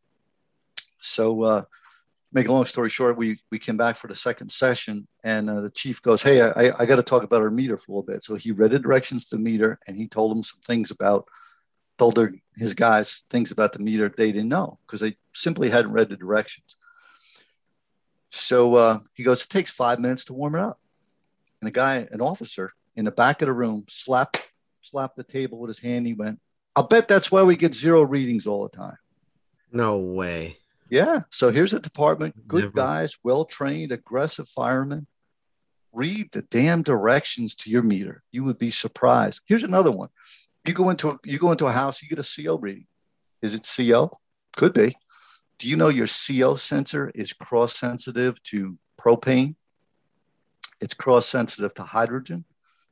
So make a long story short, we came back for the second session, and the chief goes, hey, I got to talk about our meter for a little bit. So he read the directions to the meter, and he told them some things his guys things about the meter they didn't know because they simply hadn't read the directions. So he goes, it takes 5 minutes to warm it up. And an officer in the back of the room slapped the table with his hand. He went, I'll bet that's why we get 0 readings all the time. No way. Yeah. So here's a department, good guys, well-trained, aggressive firemen. Read the damn directions to your meter. You would be surprised. Here's another one. You go into a house, you get a CO reading. Is it CO? Could be. Do you know your CO sensor is cross-sensitive to propane? It's cross-sensitive to hydrogen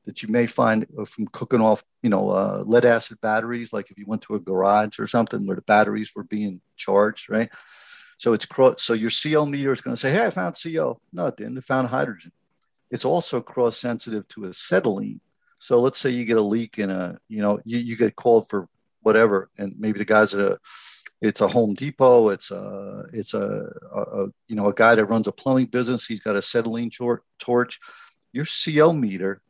that you may find from cooking off, lead acid batteries, like if you went to a garage or something where the batteries were being charged, right? So it's so your CO meter is going to say, hey, I found CO. No, it didn't. It found hydrogen. It's also cross-sensitive to acetylene. So let's say you get a leak in a, you get called for whatever, and maybe the guy's at it's a Home Depot. It's a guy that runs a plumbing business. He's got an acetylene torch. Your CO meter,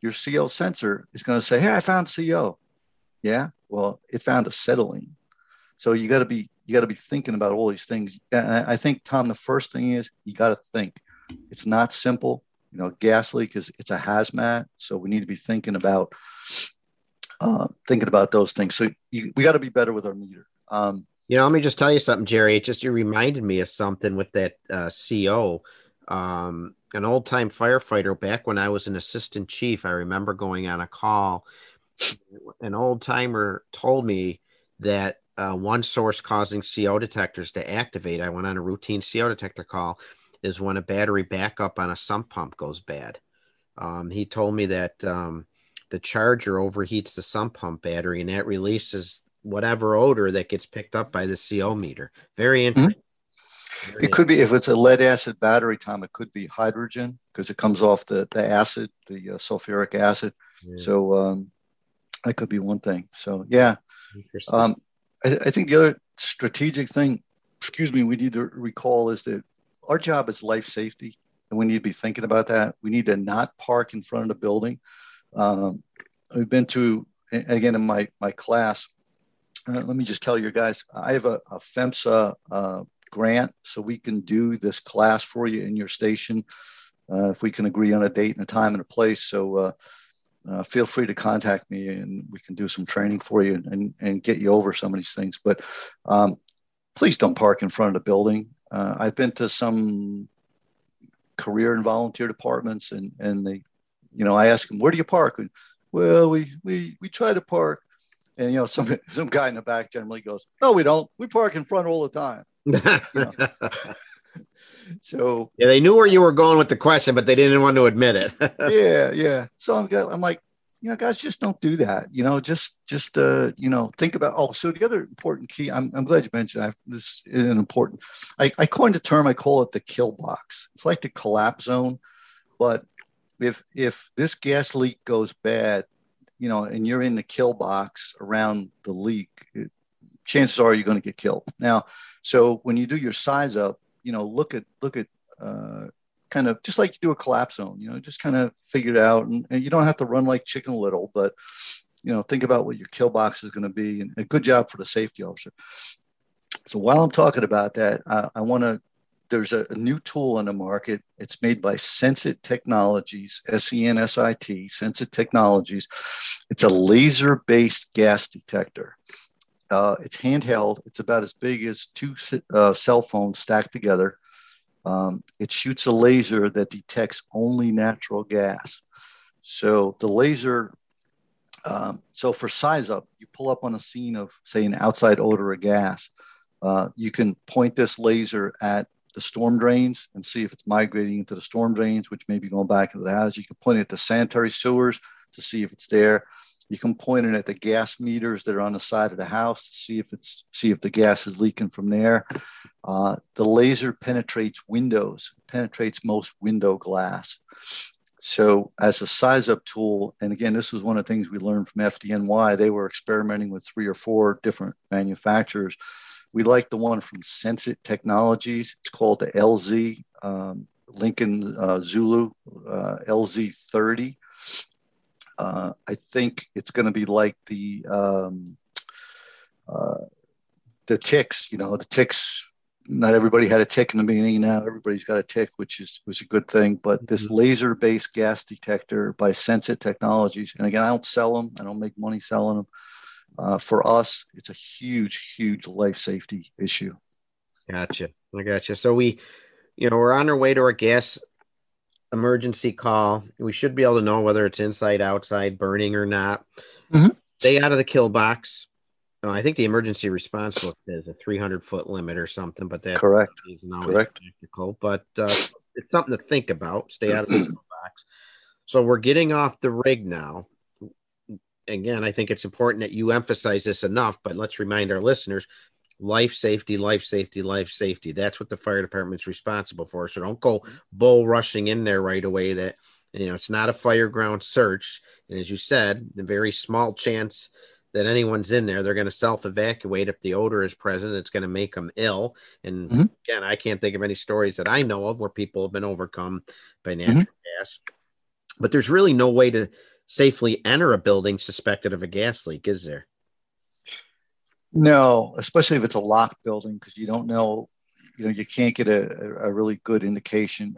your CO sensor is going to say, hey, I found CO. Yeah, well, it found acetylene. So you got to be thinking about all these things. And I think, Tom, the first thing is you got to think. It's not simple. Gas leak is it's a hazmat. So we need to be thinking about those things. So we got to be better with our meter. Let me just tell you something, Jerry. You reminded me of something with that CO. An old-time firefighter back when I was an assistant chief, I remember going on a call. An old-timer told me that one source causing CO detectors to activate, I went on a routine CO detector call, is when a battery backup on a sump pump goes bad. He told me that the charger overheats the sump pump battery, and that releases whatever odor that gets picked up by the CO meter. Very interesting. Mm-hmm. It could be, if it's a lead acid battery, Tom, it could be hydrogen because it comes off the acid, the sulfuric acid. Yeah. So that could be one thing. So, yeah. I think the other strategic thing, we need to recall is that our job is life safety, and we need to be thinking about that. We need to not park in front of the building. I've been to, again, in my class, let me just tell you guys, I have a FEMSA grant, so we can do this class for you in your station if we can agree on a date and a time and a place. So feel free to contact me, and we can do some training for you and get you over some of these things. But please don't park in front of the building. I've been to some career and volunteer departments, and they, I ask them, where do you park? And, well, we try to park. And, some guy in the back generally goes, no, we don't. We park in front all the time. So. Yeah, they knew where you were going with the question, but they didn't want to admit it. Yeah. So I'm like, guys, just don't do that. Just think about, so the other important key, I'm glad you mentioned this is an important, I coined a term, I call it the kill box. It's like the collapse zone. But if this gas leak goes bad, and you're in the kill box around the leak, chances are you're going to get killed. Now, so when you do your size up, look at kind of just like you do a collapse zone, just kind of figure it out. And you don't have to run like Chicken Little, but, think about what your kill box is going to be. And a good job for the safety officer. So while I'm talking about that, there's a new tool on the market. It's made by Sensit Technologies, S-E-N-S-I-T, Sensit Technologies. It's a laser-based gas detector. It's handheld. It's about as big as two cell phones stacked together. It shoots a laser that detects only natural gas. So the laser, for size up, you pull up on a scene of, say, an outside odor of gas. You can point this laser at the storm drains and see if it's migrating into the storm drains, which may be going back into the house. You can point it at the sanitary sewers to see if it's there. You can point it at the gas meters that are on the side of the house to see if the gas is leaking from there. The laser penetrates most window glass. So as a size up tool, and again, this was one of the things we learned from FDNY, they were experimenting with 3 or 4 different manufacturers. We like the one from Sensit Technologies. It's called the LZ, Lincoln Zulu, LZ 30. I think it's going to be like the ticks. The ticks. Not everybody had a tick in the beginning. Now everybody's got a tick, which is a good thing. But this laser-based gas detector by Sensit Technologies, and again, I don't sell them. I don't make money selling them. For us, it's a huge, huge life safety issue. Gotcha. I gotcha. So we're on our way to our gas emergency call. We should be able to know whether it's inside, outside, burning or not. Mm-hmm. Stay out of the kill box. Oh, I think the emergency response book is a 300-foot limit or something, but that isn't always practical. But it's something to think about. Stay out of the kill box. So we're getting off the rig now. Again, I think it's important that you emphasize this enough, but let's remind our listeners, life safety, life safety, life safety. That's what the fire department's responsible for. So don't go bull rushing in there right away. That, you know, it's not a fireground search. And as you said, the very small chance that anyone's in there, they're going to self-evacuate. If the odor is present, it's going to make them ill. And again, I can't think of any stories that I know of where people have been overcome by natural gas. But there's really no way to safely enter a building suspected of a gas leak, is there? No, especially if it's a locked building, because you don't know, you know, you can't get a really good indication.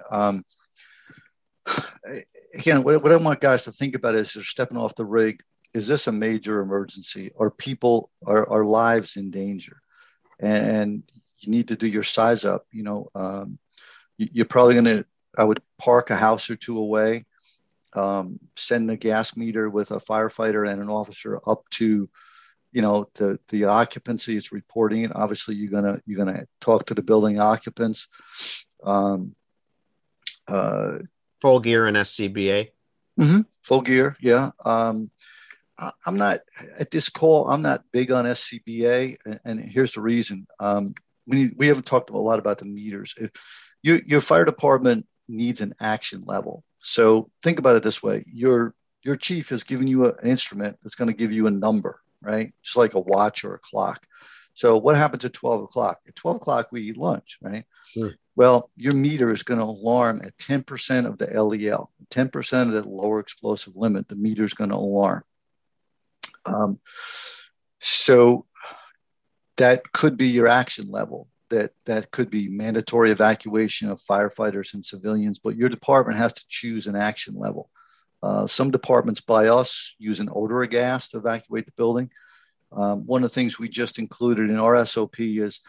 Again, what I want guys to think about is they're stepping off the rig. Is this a major emergency? Are people, are lives in danger? And you need to do your size up. You know, you're probably going to, I would park a house or two away. Send the gas meter with a firefighter and an officer up to, you know, the occupancy is reporting it. Obviously, you're gonna talk to the building occupants. Full gear and SCBA. Full gear, yeah. I'm not at this call. I'm not big on SCBA, and here's the reason. We haven't talked a lot about the meters. If your fire department needs an action level. So think about it this way. Your chief has given you an instrument that's going to give you a number, right? Just like a watch or a clock. So what happens at 12 o'clock? At 12 o'clock, we eat lunch, right? Sure. Well, your meter is going to alarm at 10% of the LEL, 10% of the lower explosive limit. The meter is going to alarm. So that could be your action level. That could be mandatory evacuation of firefighters and civilians, but your department has to choose an action level. Some departments by us use an odor of gas to evacuate the building. One of the things we just included in our SOP is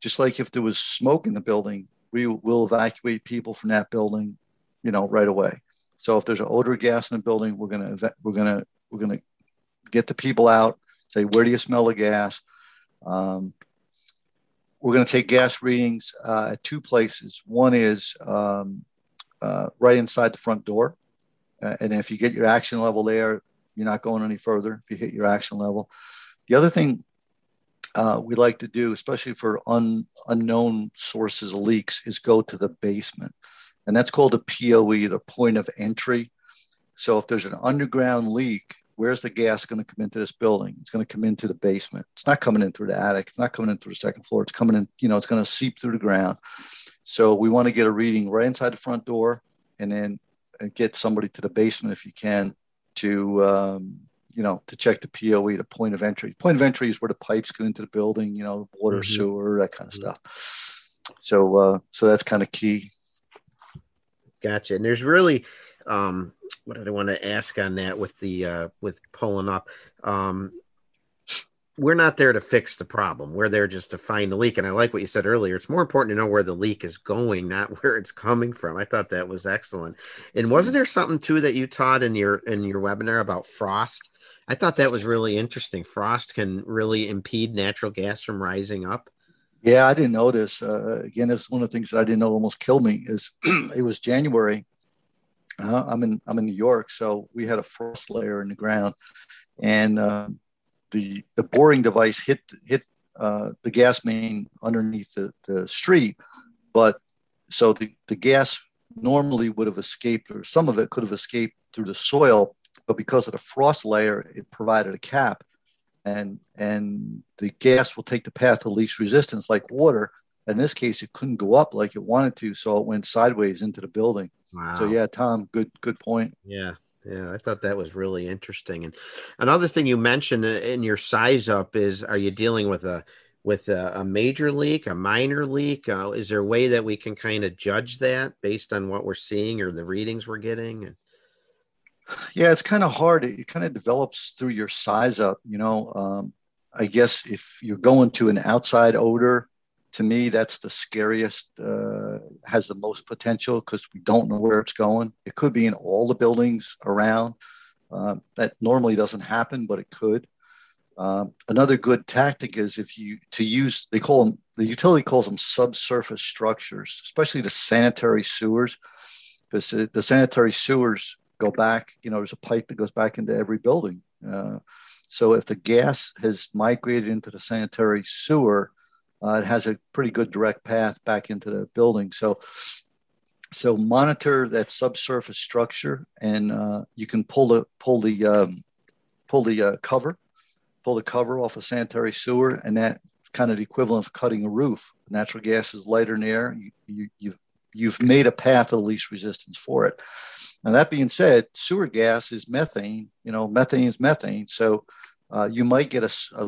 just like if there was smoke in the building, we will evacuate people from that building, you know, right away. So if there's an odor of gas in the building, we're gonna get the people out. Say, where do you smell the gas? We're going to take gas readings at two places. One is right inside the front door. And if you get your action level there, you're not going any further if you hit your action level. The other thing we like to do, especially for unknown sources of leaks, is go to the basement. And that's called a POE, the point of entry. So if there's an underground leak, where's the gas going to come into this building? It's going to come into the basement. It's not coming in through the attic. It's not coming in through the second floor. It's coming in, you know, it's going to seep through the ground. So we want to get a reading right inside the front door and then get somebody to the basement if you can to, you know, to check the POE, the point of entry. Point of entry is where the pipes go into the building, you know, water, sewer, that kind of stuff. So, so that's kind of key. Gotcha. And there's really, what did I want to ask on that with the with pulling up? We're not there to fix the problem. We're there just to find the leak. And I like what you said earlier. It's more important to know where the leak is going, not where it's coming from. I thought that was excellent. And wasn't there something too that you taught in your webinar about frost? I thought that was really interesting. Frost can really impede natural gas from rising up. Yeah, I didn't know this. Again, it's one of the things that I didn't know almost killed me. Is it was January. I'm in New York, so we had a frost layer in the ground, and the boring device hit the gas main underneath the street. But so the gas normally would have escaped, or some of it could have escaped through the soil, but because of the frost layer, it provided a cap, and the gas will take the path of least resistance, like water. In this case, it couldn't go up like it wanted to, so it went sideways into the building. Wow. So yeah, Tom, good point. Yeah, I thought that was really interesting. And another thing you mentioned in your size up is: are you dealing with a major leak, a minor leak? Is there a way that we can kind of judge that based on what we're seeing or the readings we're getting? Yeah, it's kind of hard. It kind of develops through your size up. You know, I guess if you're going to an outside odor. to me, that's the scariest, has the most potential because we don't know where it's going. It could be in all the buildings around. That normally doesn't happen, but it could. Another good tactic is if you to use, they call them, the utility calls them subsurface structures, especially the sanitary sewers, because the sanitary sewers go back, you know, there's a pipe that goes back into every building. So if the gas has migrated into the sanitary sewer, it has a pretty good direct path back into the building. So monitor that subsurface structure, and you can pull the cover off a sanitary sewer, and that's kind of the equivalent of cutting a roof. Natural gas is lighter in the air. You've made a path of least resistance for it. Now, that being said, sewer gas is methane. You know, methane is methane. So you might get a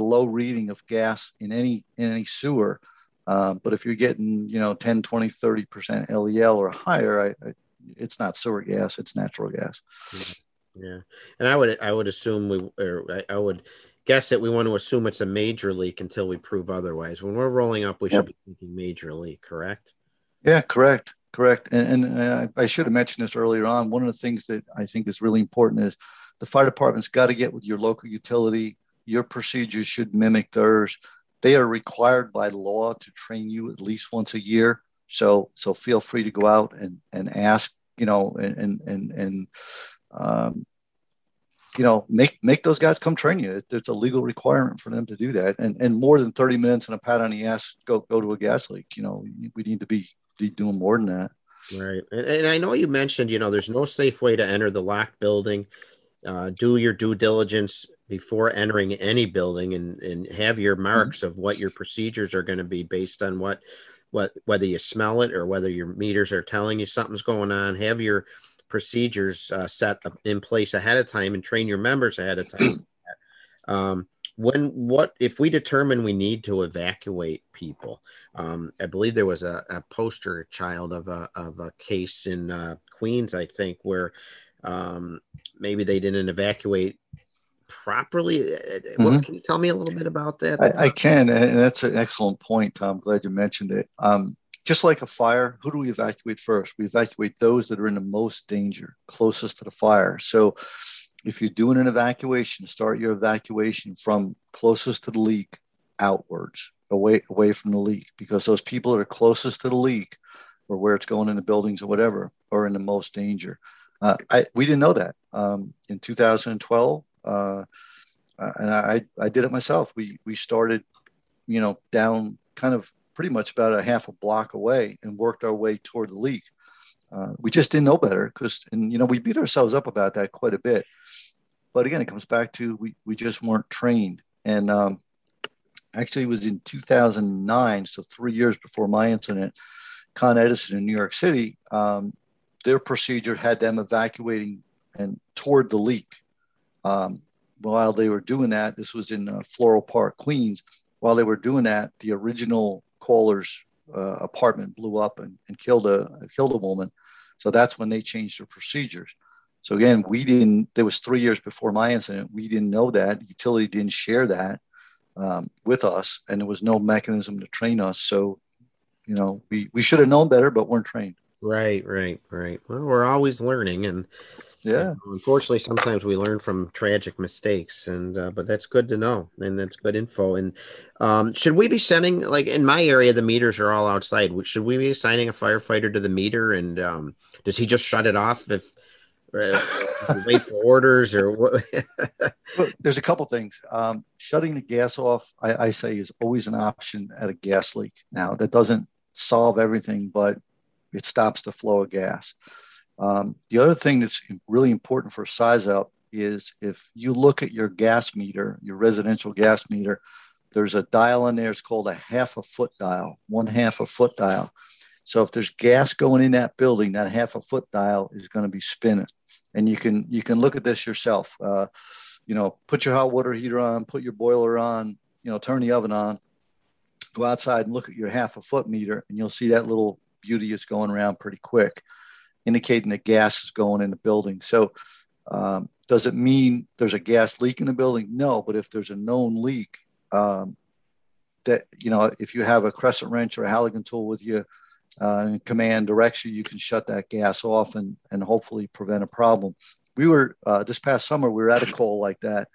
low reading of gas in any sewer. But if you're getting, you know, 10, 20, 30% LEL or higher, it's not sewer gas, it's natural gas. Yeah. And I would assume I would guess that we want to assume it's a major leak until we prove otherwise. When we're rolling up, we should be thinking major leak, correct? Yeah, correct. And I should have mentioned this earlier on. One of the things that I think is really important is the fire department's got to get with your local utility. Your procedures should mimic theirs. They are required by law to train you at least once a year. So feel free to go out and ask, you know, you know, make those guys come train you. It's a legal requirement for them to do that. And more than 30 minutes and a pat on the ass, go to a gas leak. You know, we need to be doing more than that. Right. And I know you mentioned, you know, there's no safe way to enter the locked building. Do your due diligence before entering any building, and have your marks of what your procedures are going to be based on what whether you smell it or whether your meters are telling you something's going on. Have your procedures set up in place ahead of time and train your members ahead of time. If we determine we need to evacuate people, I believe there was a poster child of a case in Queens, I think, where maybe they didn't evacuate properly. Mm-hmm. Can you tell me a little bit about that? I can, and that's an excellent point, Tom. Glad you mentioned it. Just like a fire, who do we evacuate first? We evacuate those that are in the most danger, closest to the fire. So if you're doing an evacuation, start your evacuation from closest to the leak outwards, away from the leak, because those people that are closest to the leak or where it's going in the buildings or whatever are in the most danger. We didn't know that in 2012. And I did it myself. We started, you know, down kind of pretty much about a half a block away and worked our way toward the leak. We just didn't know better because you know, we beat ourselves up about that quite a bit. But again, it comes back to we just weren't trained. And actually, it was in 2009, so 3 years before my incident, Con Edison in New York City, their procedure had them evacuating and toward the leak. While they were doing that, this was in Floral Park, Queens. While they were doing that, the original caller's apartment blew up and killed a woman. So that's when they changed their procedures. So again, there was 3 years before my incident. We didn't know that. Utility didn't share that with us, and there was no mechanism to train us. So, you know, we should have known better, but weren't trained. Right. Well, we're always learning, and yeah, unfortunately, sometimes we learn from tragic mistakes, and but that's good to know, and that's good info. And should we be sending, like in my area, the meters are all outside. Should we be assigning a firefighter to the meter, and does he just shut it off if wait for orders or what? Well, there's a couple things. Shutting the gas off, I say, is always an option at a gas leak. Now, that doesn't solve everything, but it stops the flow of gas. The other thing that's really important for size up is if you look at your gas meter, your residential gas meter, there's a dial in there. It's called one half a foot dial. So if there's gas going in that building, that half a foot dial is going to be spinning. And you can look at this yourself. You know, put your hot water heater on, put your boiler on, you know, turn the oven on, go outside and look at your half a foot meter, and you'll see that little beauty is going around pretty quick, indicating that gas is going in the building. So does it mean there's a gas leak in the building? No, but if there's a known leak, that, you know, if you have a crescent wrench or a Halligan tool with you, and command directs you, you can shut that gas off and hopefully prevent a problem. We were, this past summer, we were at a coal like that.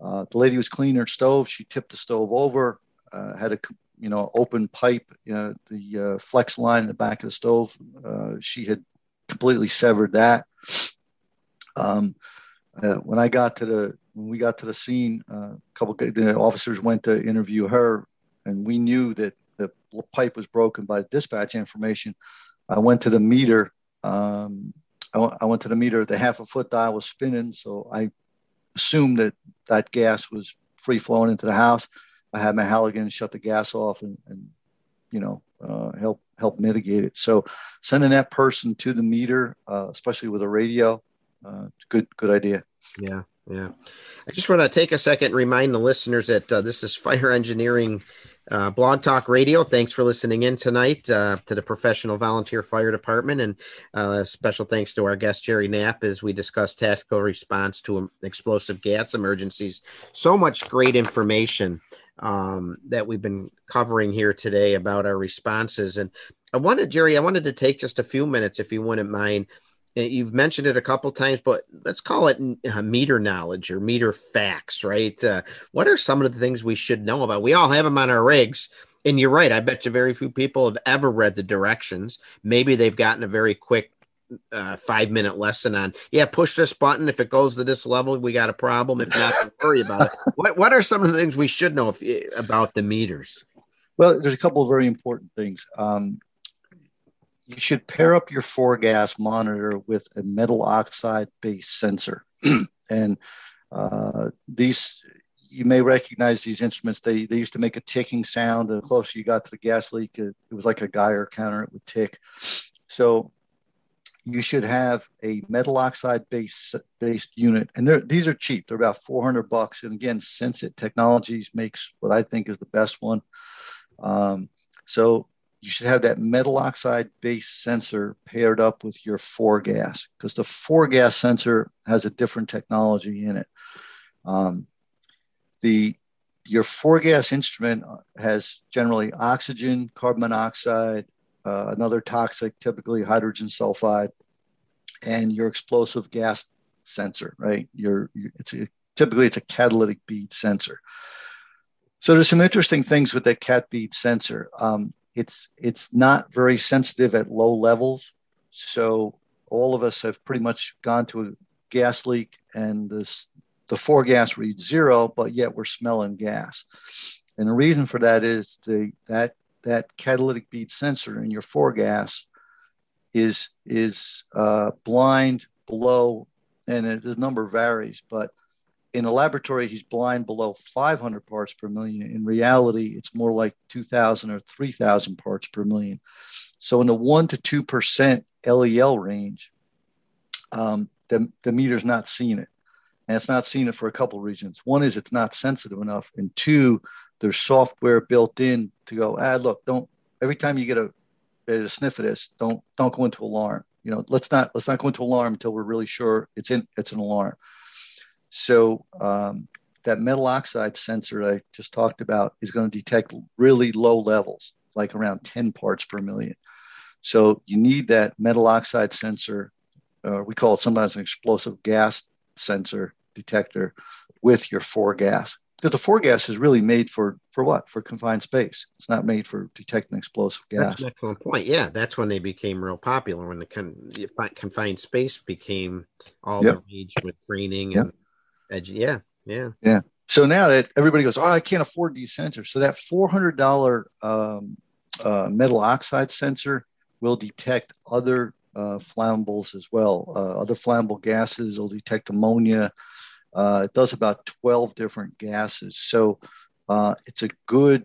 The lady was cleaning her stove. She tipped the stove over, had a, you know, open pipe, you know, the flex line in the back of the stove. She had completely severed that. When we got to the scene, a couple of the officers went to interview her, and we knew that the pipe was broken by dispatch information. I went to the meter. I went to the meter. The half a foot dial was spinning, so I assumed that that gas was free flowing into the house. I had my Halligan shut the gas off and you know, help mitigate it. So sending that person to the meter, especially with a radio, good idea. Yeah. Yeah. I just want to take a second and remind the listeners that this is Fire Engineering Blog Talk Radio. Thanks for listening in tonight to the Professional Volunteer Fire Department. And special thanks to our guest, Jerry Knapp, as we discuss tactical response to explosive gas emergencies. So much great information that we've been covering here today about our responses. And I wanted, Jerry, I wanted to take just a few minutes, if you wouldn't mind. You've mentioned it a couple of times, but let's call it meter knowledge or meter facts, right? What are some of the things we should know about? We all have them on our rigs, and you're right. I bet you very few people have ever read the directions. Maybe they've gotten a very quick 5-minute lesson on, yeah, push this button. If it goes to this level, we got a problem. If not, don't worry about it. What are some of the things we should know about the meters? Well, there's a couple of very important things. You should pair up your foregas monitor with a metal oxide-based sensor. And these, you may recognize these instruments. They used to make a ticking sound. And the closer you got to the gas leak, it was like a Geiger counter. It would tick. So you should have a metal oxide-based unit. And these are cheap. They're about $400. And again, Sensit Technologies makes what I think is the best one. So you should have that metal oxide-based sensor paired up with your foregas, because the foregas sensor has a different technology in it. Your foregas instrument has generally oxygen, carbon monoxide, another toxic, typically hydrogen sulfide, and your explosive gas sensor, right? Typically it's a catalytic bead sensor. So there's some interesting things with that cat bead sensor. It's not very sensitive at low levels. So all of us have pretty much gone to a gas leak and the foregas reads 0, but yet we're smelling gas. And the reason for that is that catalytic bead sensor in your foregas is blind below, and the number varies, but in the laboratory, he's blind below 500 parts per million. In reality, it's more like 2,000 or 3,000 parts per million. So in the 1% to 2% LEL range, the meter's not seeing it. And it's not seeing it for a couple of reasons. One is it's not sensitive enough. And two, there's software built in to go, look, don't, every time you get a sniff of this, don't go into alarm. You know, let's not go into alarm until we're really sure it's an alarm. So that metal oxide sensor I just talked about is going to detect really low levels, like around 10 parts per million. So you need that metal oxide sensor, or we call it sometimes an explosive gas sensor detector, with your foregas. Because the foregas is really made for what? For confined space. It's not made for detecting explosive gas. That's an excellent point. Yeah, that's when they became real popular, when the confined space became all the rage with training and... Yeah. So now that everybody goes, I can't afford these sensors. So that $400 metal oxide sensor will detect other flammables as well. Other flammable gases will detect ammonia. It does about 12 different gases. So it's a good,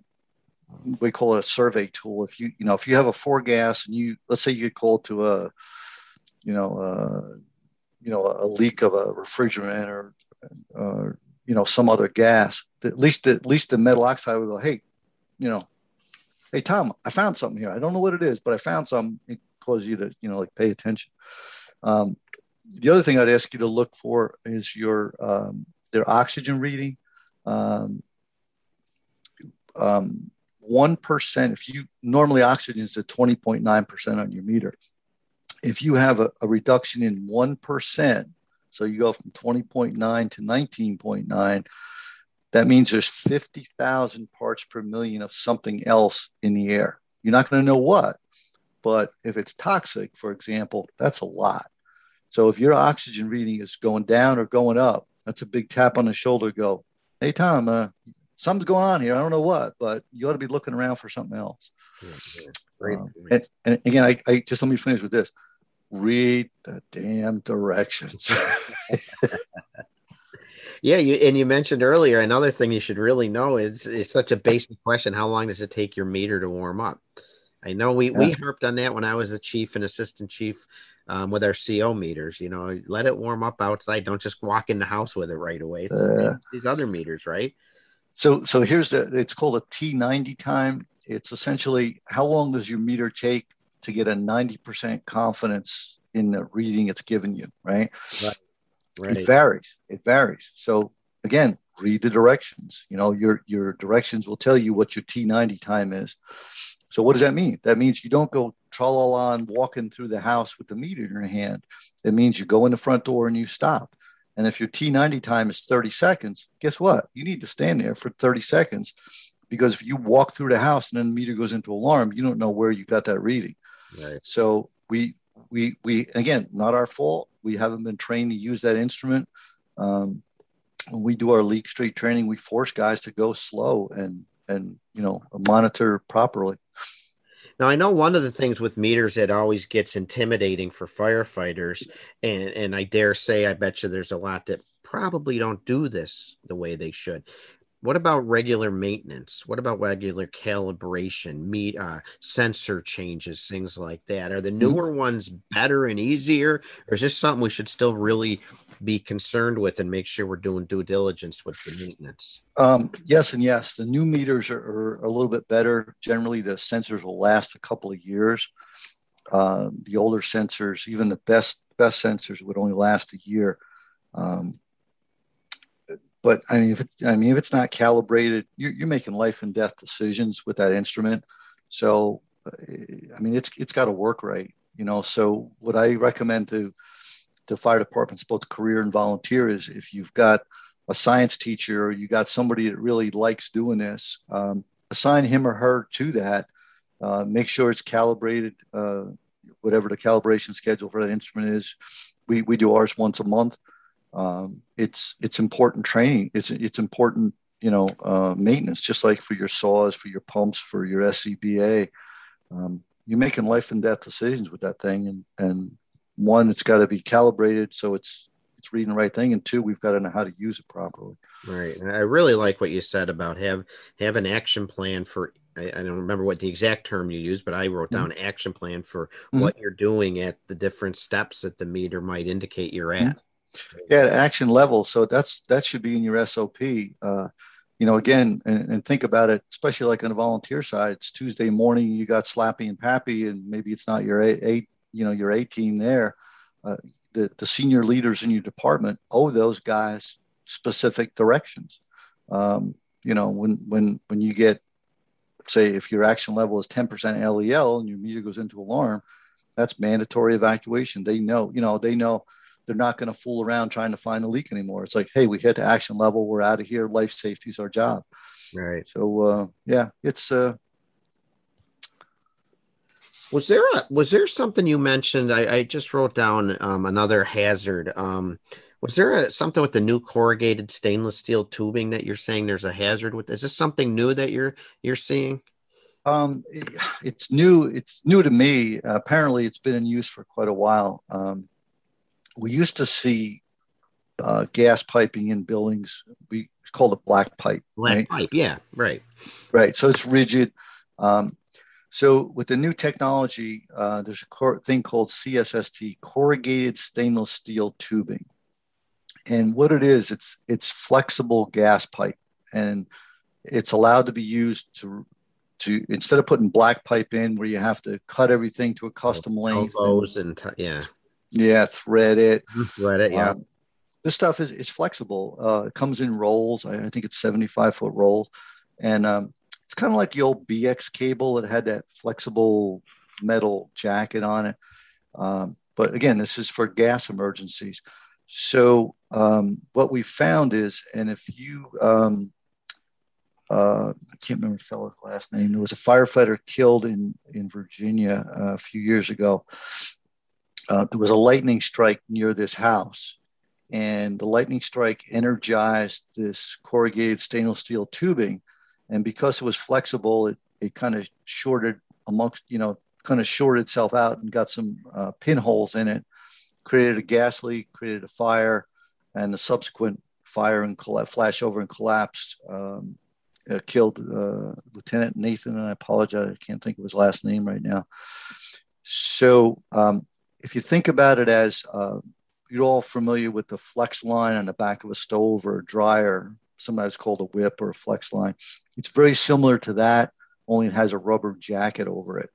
we call it a survey tool. If you have a foregas and let's say you get called to a leak of a refrigerant or some other gas, at least the metal oxide would go, hey, Tom, I found something here. I don't know what it is, but I found something. It causes you to, pay attention. The other thing I'd ask you to look for is their oxygen reading. 1%, if you normally oxygen is at 20.9% on your meter. If you have a reduction in 1%, so you go from 20.9 to 19.9, that means there's 50,000 parts per million of something else in the air. You're not going to know what, but if it's toxic, for example, that's a lot. So if your oxygen reading is going down or going up, that's a big tap on the shoulder. Go, hey, Tom, something's going on here. I don't know what, but you ought to be looking around for something else. Yeah, great. And again, I just, let me finish with this. Read the damn directions. Yeah. You mentioned earlier, another thing you should really know is such a basic question. How long does it take your meter to warm up? I know we harped on that when I was the chief and assistant chief with our CO meters. You know, let it warm up outside. Don't just walk in the house with it right away. It's these other meters, right? So here's it's called a T90 time. It's essentially how long does your meter take to get a 90% confidence in the reading it's given you, right? It varies. So again, read the directions. You know, your directions will tell you what your T90 time is. So what does that mean? That means you don't go tra-la-la walking through the house with the meter in your hand. It means you go in the front door and you stop. And if your T90 time is 30 seconds, guess what? You need to stand there for 30 seconds because if you walk through the house and then the meter goes into alarm, you don't know where you got that reading. Right. So we again, not our fault. We haven't been trained to use that instrument. When we do our leak street training, we force guys to go slow and you know, monitor properly. Now, I know one of the things with meters that always gets intimidating for firefighters, and I dare say, I bet you there's a lot that probably don't do this the way they should. What about regular maintenance? What about regular calibration, sensor changes, things like that? Are the newer ones better and easier, or is this something we should still really be concerned with and make sure we're doing due diligence with the maintenance? Yes and yes. The new meters are a little bit better. Generally, the sensors will last a couple of years. The older sensors, even the best sensors, would only last a year. But I mean, if it's not calibrated, you're making life and death decisions with that instrument. So, I mean, it's got to work right, you know. So, what I recommend to fire departments, both career and volunteer, is if you've got a science teacher or you got somebody that really likes doing this, assign him or her to that. Make sure it's calibrated, whatever the calibration schedule for that instrument is. We do ours once a month. It's important training. It's important, you know, maintenance, just like for your saws, for your pumps, for your SCBA. You're making life and death decisions with that thing. And one, it's got to be calibrated. So it's reading the right thing. And two, we've got to know how to use it properly. Right. And I really like what you said about have an action plan for, I don't remember what the exact term you used, but I wrote down action plan for what you're doing at the different steps that the meter might indicate you're at. Yeah, action level. So that should be in your SOP. You know, again, and think about it, especially like on the volunteer side, it's Tuesday morning, you got Slappy and Pappy, and maybe it's not your A team there. The senior leaders in your department owe those guys specific directions. You know, when you get, say, if your action level is 10% LEL and your meter goes into alarm, that's mandatory evacuation. They know. They're not going to fool around trying to find a leak anymore. It's like, hey, we hit the action level. We're out of here. Life safety is our job. Right. So, it's. Was there something you mentioned? I just wrote down another hazard. Was there something with the new corrugated stainless steel tubing that you're saying there's a hazard with? Is this something new that you're seeing? It's new. It's new to me. Apparently, it's been in use for quite a while. We used to see gas piping in buildings. It's called a black pipe. Black pipe, yeah, right. Right, so it's rigid. So with the new technology, there's a thing called CSST, corrugated stainless steel tubing. And what it is, it's flexible gas pipe. And it's allowed to be used to instead of putting black pipe in where you have to cut everything to a custom length. Yeah, thread it. Yeah, this stuff is flexible. It comes in rolls. I think it's 75-foot rolls, and It's kind of like the old BX cable that had that flexible metal jacket on it. But again, this is for gas emergencies. So what we found is, and if you, I can't remember the fellow's last name, there was a firefighter killed in Virginia a few years ago. There was a lightning strike near this house, and the lightning strike energized this corrugated stainless steel tubing. And because it was flexible, it kind of shorted amongst, you know, kind of shorted itself out and got some pinholes in it, created a gas leak, created a fire, and the subsequent fire and flashover and collapse killed Lieutenant Nathan. And I apologize, I can't think of his last name right now. So if you think about it as you're all familiar with the flex line on the back of a stove or a dryer, sometimes called a whip or a flex line. It's very similar to that, only it has a rubber jacket over it.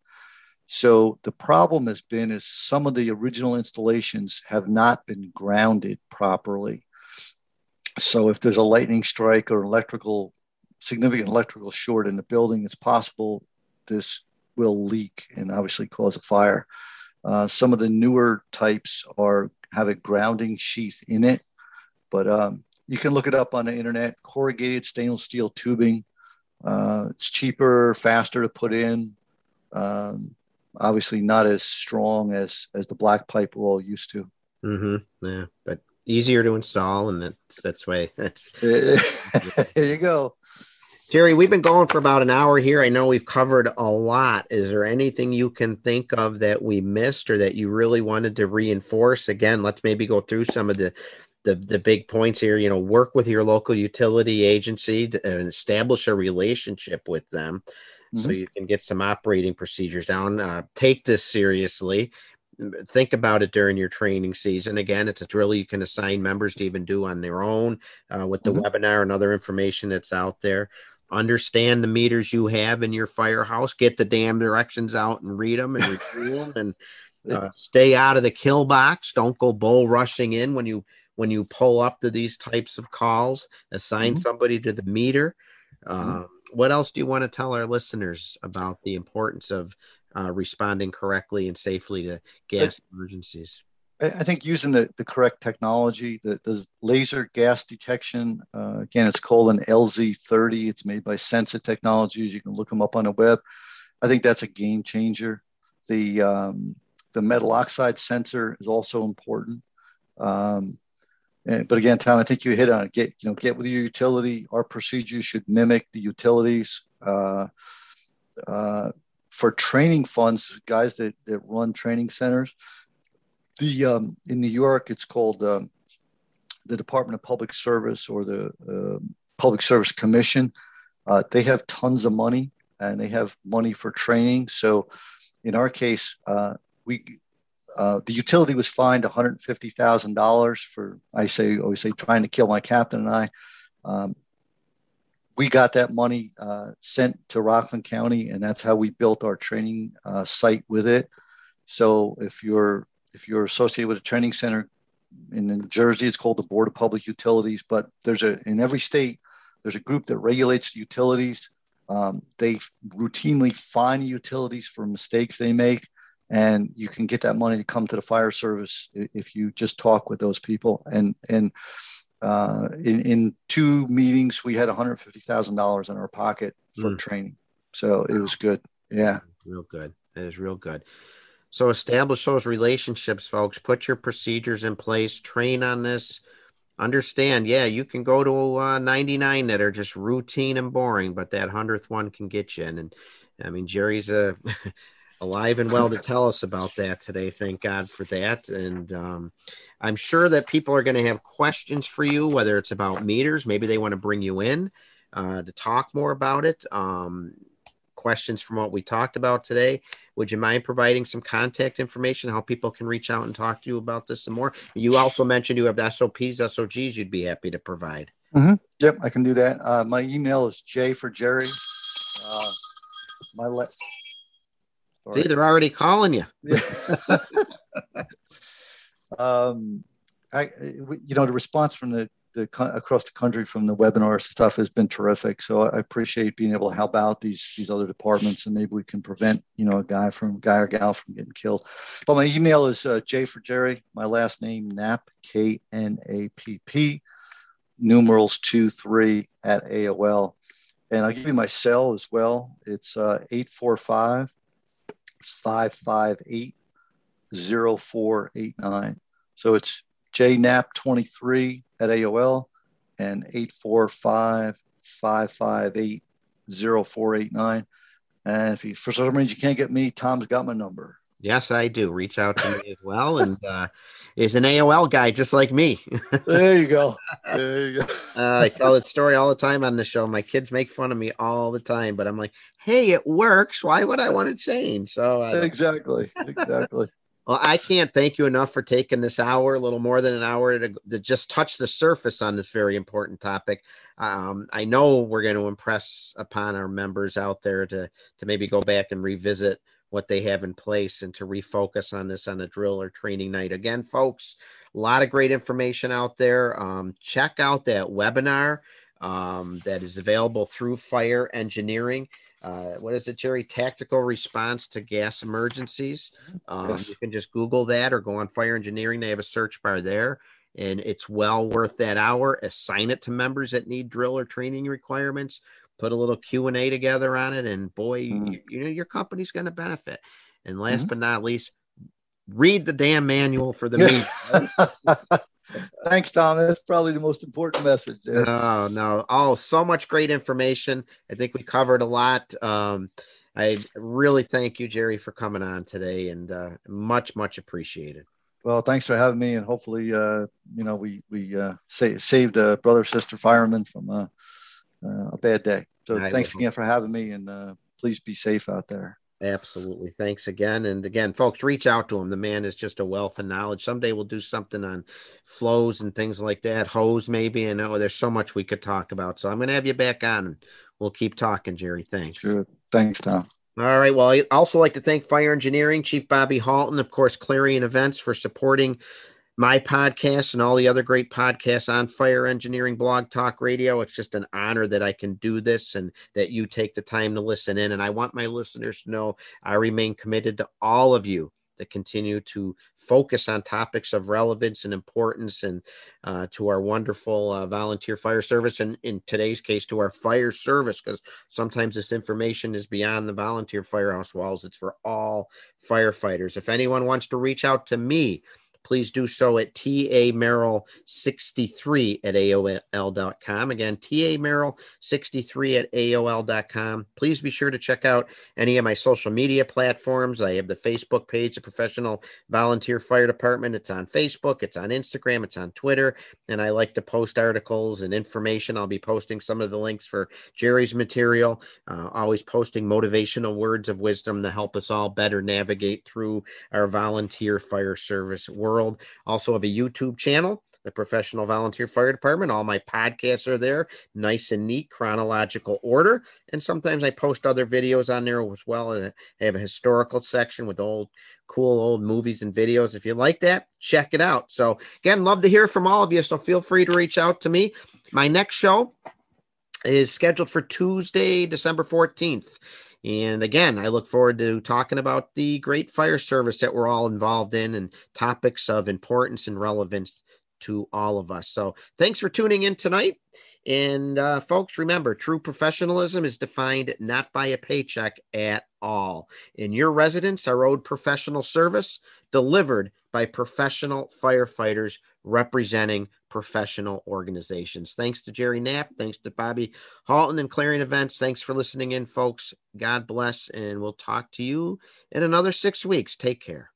So the problem has been is some of the original installations have not been grounded properly. So if there's a lightning strike or significant electrical short in the building, it's possible this will leak and obviously cause a fire. Some of the newer types have a grounding sheath in it, but you can look it up on the internet, corrugated stainless steel tubing. It's cheaper, faster to put in. Obviously not as strong as the black pipe we're all used to. Mm-hmm. Yeah, but easier to install, and that's way. That's there you go. Jerry, we've been going for about an hour here. I know we've covered a lot. Is there anything you can think of that we missed or that you really wanted to reinforce? Again, let's maybe go through some of the big points here. You know, work with your local utility agency and establish a relationship with them. Mm-hmm. So you can get some operating procedures down. Take this seriously. Think about it during your training season. Again, it's a drill you can assign members to even do on their own with the webinar and other information that's out there. Understand the meters you have in your firehouse. Get the damn directions out and read them and review them. And stay out of the kill box. Don't go bull rushing in when you pull up to these types of calls. Assign somebody to the meter. What else do you want to tell our listeners about the importance of responding correctly and safely to gas emergencies? I think using the correct technology, the laser gas detection, again, it's called an LZ 30. It's made by Sensit Technologies. You can look them up on the web. I think that's a game changer. The metal oxide sensor is also important. But again, Tom, I think you hit on it. Get with your utility. Our procedures should mimic the utilities. For training funds, guys that run training centers, in New York, it's called the Department of Public Service or the Public Service Commission. They have tons of money, and they have money for training. So in our case, the utility was fined $150,000 for, I always say, trying to kill my captain and I. We got that money sent to Rockland County, and that's how we built our training site with it. So if you're associated with a training center in New Jersey, it's called the Board of Public Utilities, but in every state, there's a group that regulates the utilities. They routinely fine utilities for mistakes they make. And you can get that money to come to the fire service if you just talk with those people. In two meetings, we had $150,000 in our pocket for training. So it was good. Yeah. Real good. It is real good. So establish those relationships, folks. Put your procedures in place. Train on this. Understand, yeah, you can go to 99 that are just routine and boring, but that 100th one can get you in. And I mean, Jerry's alive and well to tell us about that today. Thank God for that. And I'm sure that people are going to have questions for you, whether it's about meters, maybe they want to bring you in to talk more about it. Questions from what we talked about today. Would you mind providing some contact information, how people can reach out and talk to you about this some more? You also mentioned you have the SOPs, SOGs you'd be happy to provide. Mm-hmm. Yep, I can do that. My email is J for Jerry. See, they're already calling you. The response from the across the country from the webinars and stuff has been terrific. So I appreciate being able to help out these other departments, and maybe we can prevent, you know, a guy or gal from getting killed. But my email is J for Jerry, my last name Knapp, K-N-A-P-P, numerals 23 at AOL. And I'll give you my cell as well. It's 845-558-0489. So it's jknapp23 at AOL and 845-558-0489. And if you, for some reason you can't get me, Tom's got my number. Yes, I do. Reach out to me as well. And is an AOL guy just like me. There you go. There you go. I tell that story all the time on the show. My kids make fun of me all the time, but I'm like, hey, it works. Why would I want to change? So Exactly. Well, I can't thank you enough for taking this hour, a little more than an hour, to just touch the surface on this very important topic. I know we're going to impress upon our members out there to maybe go back and revisit what they have in place and to refocus on this on a drill or training night. Again, folks, a lot of great information out there. Check out that webinar that is available through Fire Engineering. What is it, Jerry? Tactical Response to Gas Emergencies. Yes. You can just Google that or go on Fire Engineering. They have a search bar there, and it's well worth that hour. Assign it to members that need drill or training requirements. Put a little Q&A together on it, and boy, you know, your company's going to benefit. And last but not least, read the damn manual for the meeting. Thanks, Tom. That's probably the most important message there. Oh, no. Oh, so much great information. I think we covered a lot. I really thank you, Jerry, for coming on today, and much, much appreciated. Well, thanks for having me, and hopefully, you know, we saved a brother, sister fireman from a bad day. So thanks again for having me, and please be safe out there. Absolutely. Thanks again. And again, folks, reach out to him. The man is just a wealth of knowledge. Someday we'll do something on flows and things like that, hose maybe. And oh, there's so much we could talk about. So I'm going to have you back on, and we'll keep talking, Jerry. Thanks. Sure. Thanks, Tom. All right. Well, I'd also like to thank Fire Engineering, Chief Bobby Halton, of course, Clarion Events, for supporting my podcast and all the other great podcasts on Fire Engineering Blog Talk Radio. It's just an honor that I can do this and that you take the time to listen in. And I want my listeners to know I remain committed to all of you that continue to focus on topics of relevance and importance, and to our wonderful volunteer fire service, and in today's case, to our fire service, because sometimes this information is beyond the volunteer firehouse walls. It's for all firefighters. If anyone wants to reach out to me, please do so at tamerrill63 at AOL.com. Again, tamerrill63 at AOL.com. Please be sure to check out any of my social media platforms. I have the Facebook page, the Professional Volunteer Fire Department. It's on Facebook, it's on Instagram, it's on Twitter, and I like to post articles and information. I'll be posting some of the links for Jerry's material, always posting motivational words of wisdom to help us all better navigate through our volunteer fire service world. Also have a YouTube channel, the Professional Volunteer Fire Department. All my podcasts are there, nice and neat, chronological order. And sometimes I post other videos on there as well. I have a historical section with cool old movies and videos. If you like that, check it out. So again, love to hear from all of you. So feel free to reach out to me. My next show is scheduled for Tuesday, December 14th. And again, I look forward to talking about the great fire service that we're all involved in, and topics of importance and relevance to all of us. So thanks for tuning in tonight. And folks, remember, true professionalism is defined not by a paycheck at all. In your residence are owed professional service delivered by professional firefighters representing professional organizations. Thanks to Jerry Knapp. Thanks to Bobby Halton and Clarion Events. Thanks for listening in, folks. God bless, and we'll talk to you in another 6 weeks. Take care.